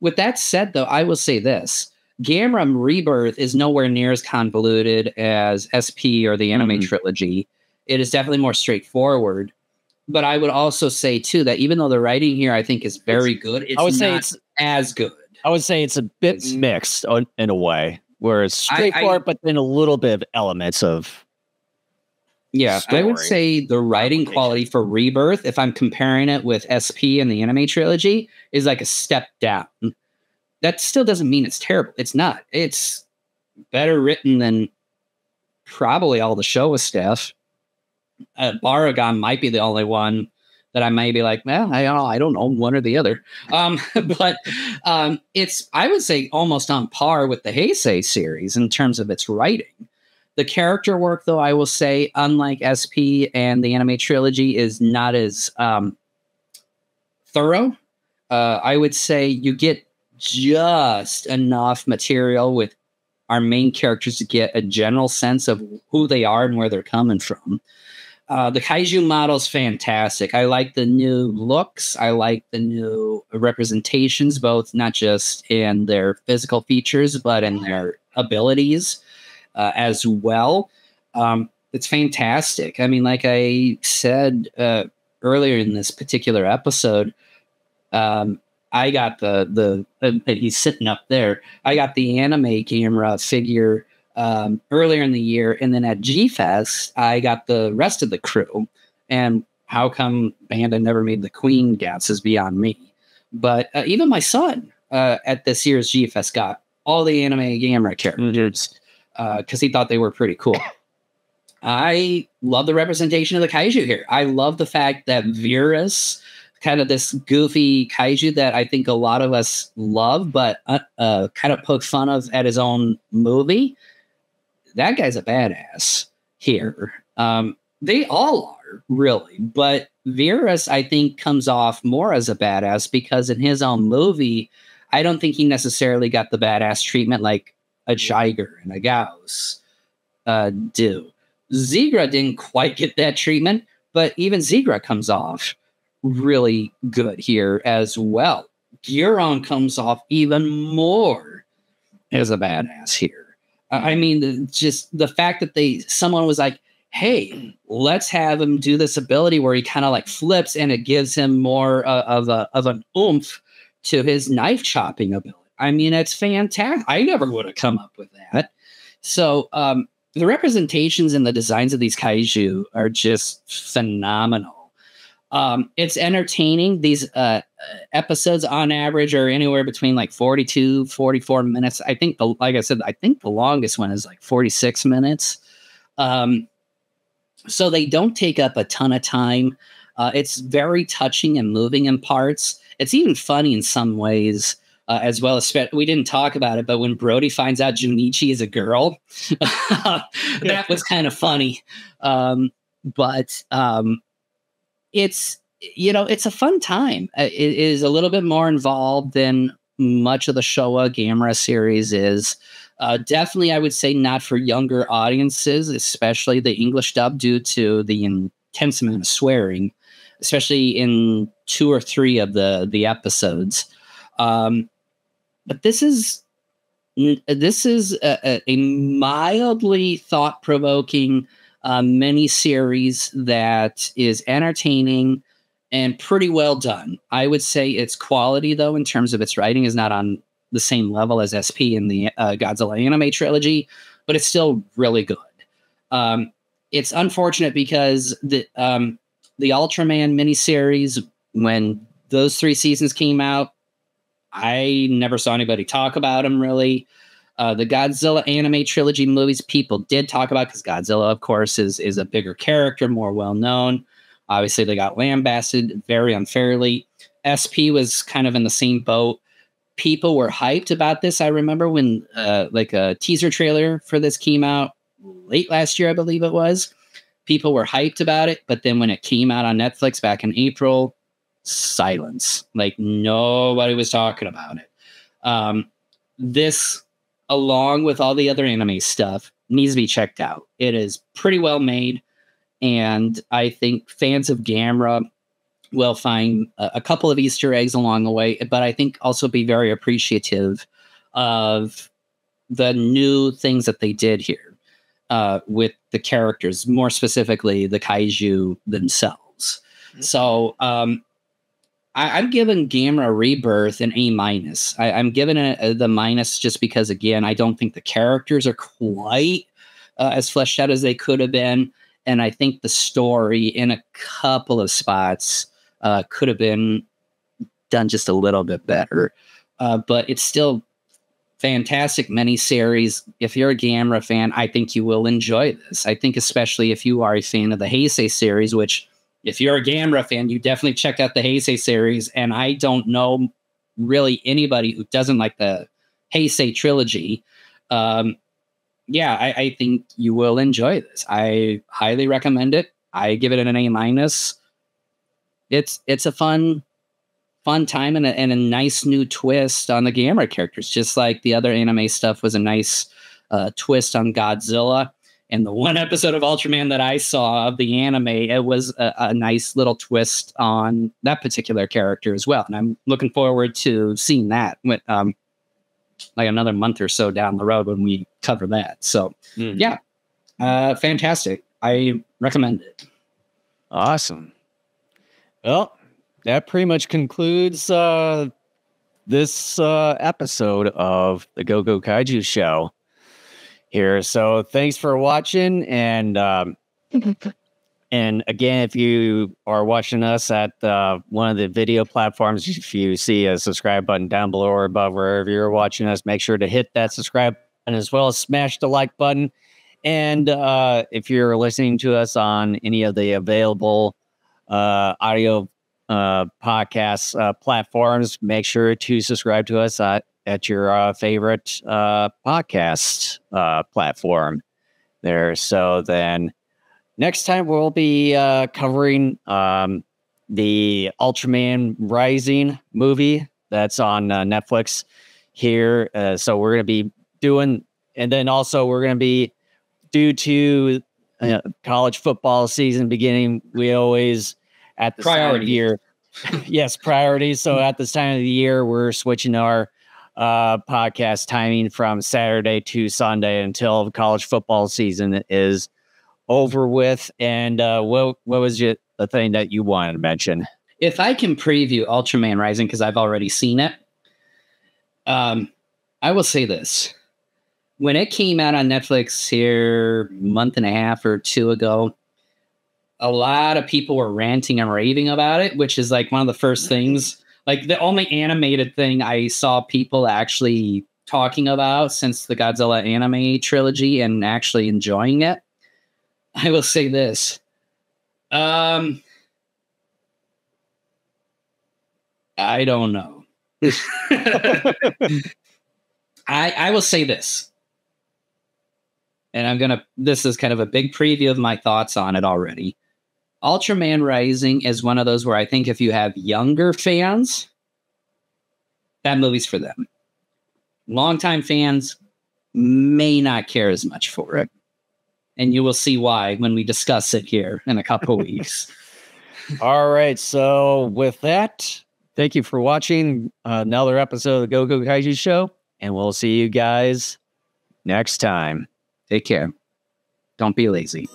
With that said, though, I will say this. Gamera Rebirth is nowhere near as convoluted as S P or the anime mm-hmm. trilogy. It is definitely more straightforward. But I would also say, too, that even though the writing here, I think, is very good, it's I would say not it's, as good. I would say it's a bit it's, mixed on, in a way, where it's straightforward, I, I, but then a little bit of elements of Yeah, story. I would say the writing quality for Rebirth, if I'm comparing it with S P and the anime trilogy, is like a step down. That still doesn't mean it's terrible. It's not. It's better written than probably all the Showa stuff. Uh, Barugon might be the only one that I may be like, well, I don't know, I don't know one or the other. Um, but um, it's, I would say, almost on par with the Heisei series in terms of its writing. The character work, though, I will say, unlike S P and the anime trilogy, is not as um, thorough. Uh, I would say you get just enough material with our main characters to get a general sense of who they are and where they're coming from. Uh, the kaiju model's fantastic. I like the new looks. I like the new representations, both not just in their physical features, but in their abilities uh, as well. Um, it's fantastic. I mean, like I said uh, earlier in this particular episode, um, I got the, the and he's sitting up there. I got the anime camera figure Um, earlier in the year, and then at G-Fest, I got the rest of the crew. And how come Banda never made the Queen gats is beyond me. But uh, even my son uh, at this year's G-Fest got all the anime Gamera characters because uh, he thought they were pretty cool. I love the representation of the kaiju here. I love the fact that Viras, kind of this goofy kaiju that I think a lot of us love, but uh, uh, kind of poke fun of at his own movie. That guy's a badass here. Um, they all are, really. But Viras, I think, comes off more as a badass because in his own movie, I don't think he necessarily got the badass treatment like a Jiger and a Gauss uh, do. Zigra didn't quite get that treatment, but even Zigra comes off really good here as well. Gyaron comes off even more as a badass here. I mean, just the fact that they someone was like, hey, let's have him do this ability where he kind of like flips and it gives him more uh, of a of an oomph to his knife chopping ability. I mean, it's fantastic. I never would have come up with that. So um, the representations and the designs of these kaiju are just phenomenal. Um, it's entertaining. These uh, episodes on average are anywhere between like forty-two, forty-four minutes. I think, the, like I said, I think the longest one is like forty-six minutes. Um, so they don't take up a ton of time. Uh, it's very touching and moving in parts. It's even funny in some ways uh, as well. As we didn't talk about it, but when Brody finds out Junichi is a girl, that was kind of funny. Um, but, um, It's, you know, it's a fun time. It is a little bit more involved than much of the Showa Gamera series is. Uh, definitely, I would say not for younger audiences, especially the English dub due to the intense amount of swearing, especially in two or three of the, the episodes. Um, but this is, this is a, a mildly thought-provoking a mini-series that is entertaining and pretty well done. I would say its quality, though, in terms of its writing, is not on the same level as S P in the uh, Godzilla anime trilogy, but it's still really good. Um, it's unfortunate because the um, the Ultraman miniseries, when those three seasons came out, I never saw anybody talk about them, really. Uh, the Godzilla anime trilogy movies people did talk about because Godzilla, of course, is is a bigger character, more well-known. Obviously, they got lambasted very unfairly. S P was kind of in the same boat. People were hyped about this. I remember when uh, like a teaser trailer for this came out late last year, I believe it was. People were hyped about it, but then when it came out on Netflix back in April, silence. Like, nobody was talking about it. Um, this... along with all the other anime stuff, needs to be checked out. It is pretty well made, and I think fans of Gamera will find a, a couple of Easter eggs along the way, but I think also be very appreciative of the new things that they did here uh, with the characters, more specifically the kaiju themselves. Mm-hmm. So um, I, I'm giving Gamera Rebirth an A minus. I'm giving it a, the minus just because, again, I don't think the characters are quite uh, as fleshed out as they could have been. And I think the story in a couple of spots uh, could have been done just a little bit better. Uh, but it's still fantastic miniseries. If you're a Gamera fan, I think you will enjoy this. I think especially if you are a fan of the Heisei series, which... if you're a Gamera fan, you definitely checked out the Heisei series, and I don't know really anybody who doesn't like the Heisei trilogy. Um, yeah, I, I think you will enjoy this. I highly recommend it. I give it an A minus. It's it's a fun, fun time and a, and a nice new twist on the Gamera characters, just like the other anime stuff was a nice uh, twist on Godzilla. And the one episode of Ultraman that I saw of the anime, it was a, a nice little twist on that particular character as well. And I'm looking forward to seeing that with, um, like another month or so down the road when we cover that. So, mm. yeah, uh, fantastic. I recommend it. Awesome. Well, that pretty much concludes uh, this uh, episode of the Go! Go! Kaiju Show. Here, so thanks for watching, and um, and again, if you are watching us at uh, one of the video platforms, if you see a subscribe button down below or above wherever you're watching us, make sure to hit that subscribe button as well as smash the like button. And uh, if you're listening to us on any of the available uh, audio uh, podcast uh, platforms, make sure to subscribe to us at at your uh, favorite uh, podcast uh, platform there. So then next time we'll be uh, covering um, the Ultraman Rising movie that's on uh, Netflix here. Uh, so we're going to be doing, and then also we're going to be, due to uh, college football season beginning, we always at the time of the year. Yes, priorities. So at this time of the year, we're switching our uh, podcast timing from Saturday to Sunday until college football season is over with. And uh, what what was it, the thing that you wanted to mention? If I can preview Ultraman Rising, because I've already seen it, um, I will say this. When it came out on Netflix here a month and a half or two ago, a lot of people were ranting and raving about it, which is like one of the first things, like the only animated thing I saw people actually talking about since the Godzilla anime trilogy and actually enjoying it. I will say this. Um, I don't know. I, I will say this. And I'm going to, this is kind of a big preview of my thoughts on it already. Ultraman Rising is one of those where I think if you have younger fans, that movie's for them. Longtime fans may not care as much for it. And you will see why when we discuss it here in a couple weeks. All right. So with that, thank you for watching another episode of the Go! Go! Kaiju Show. And we'll see you guys next time. Take care. Don't be lazy.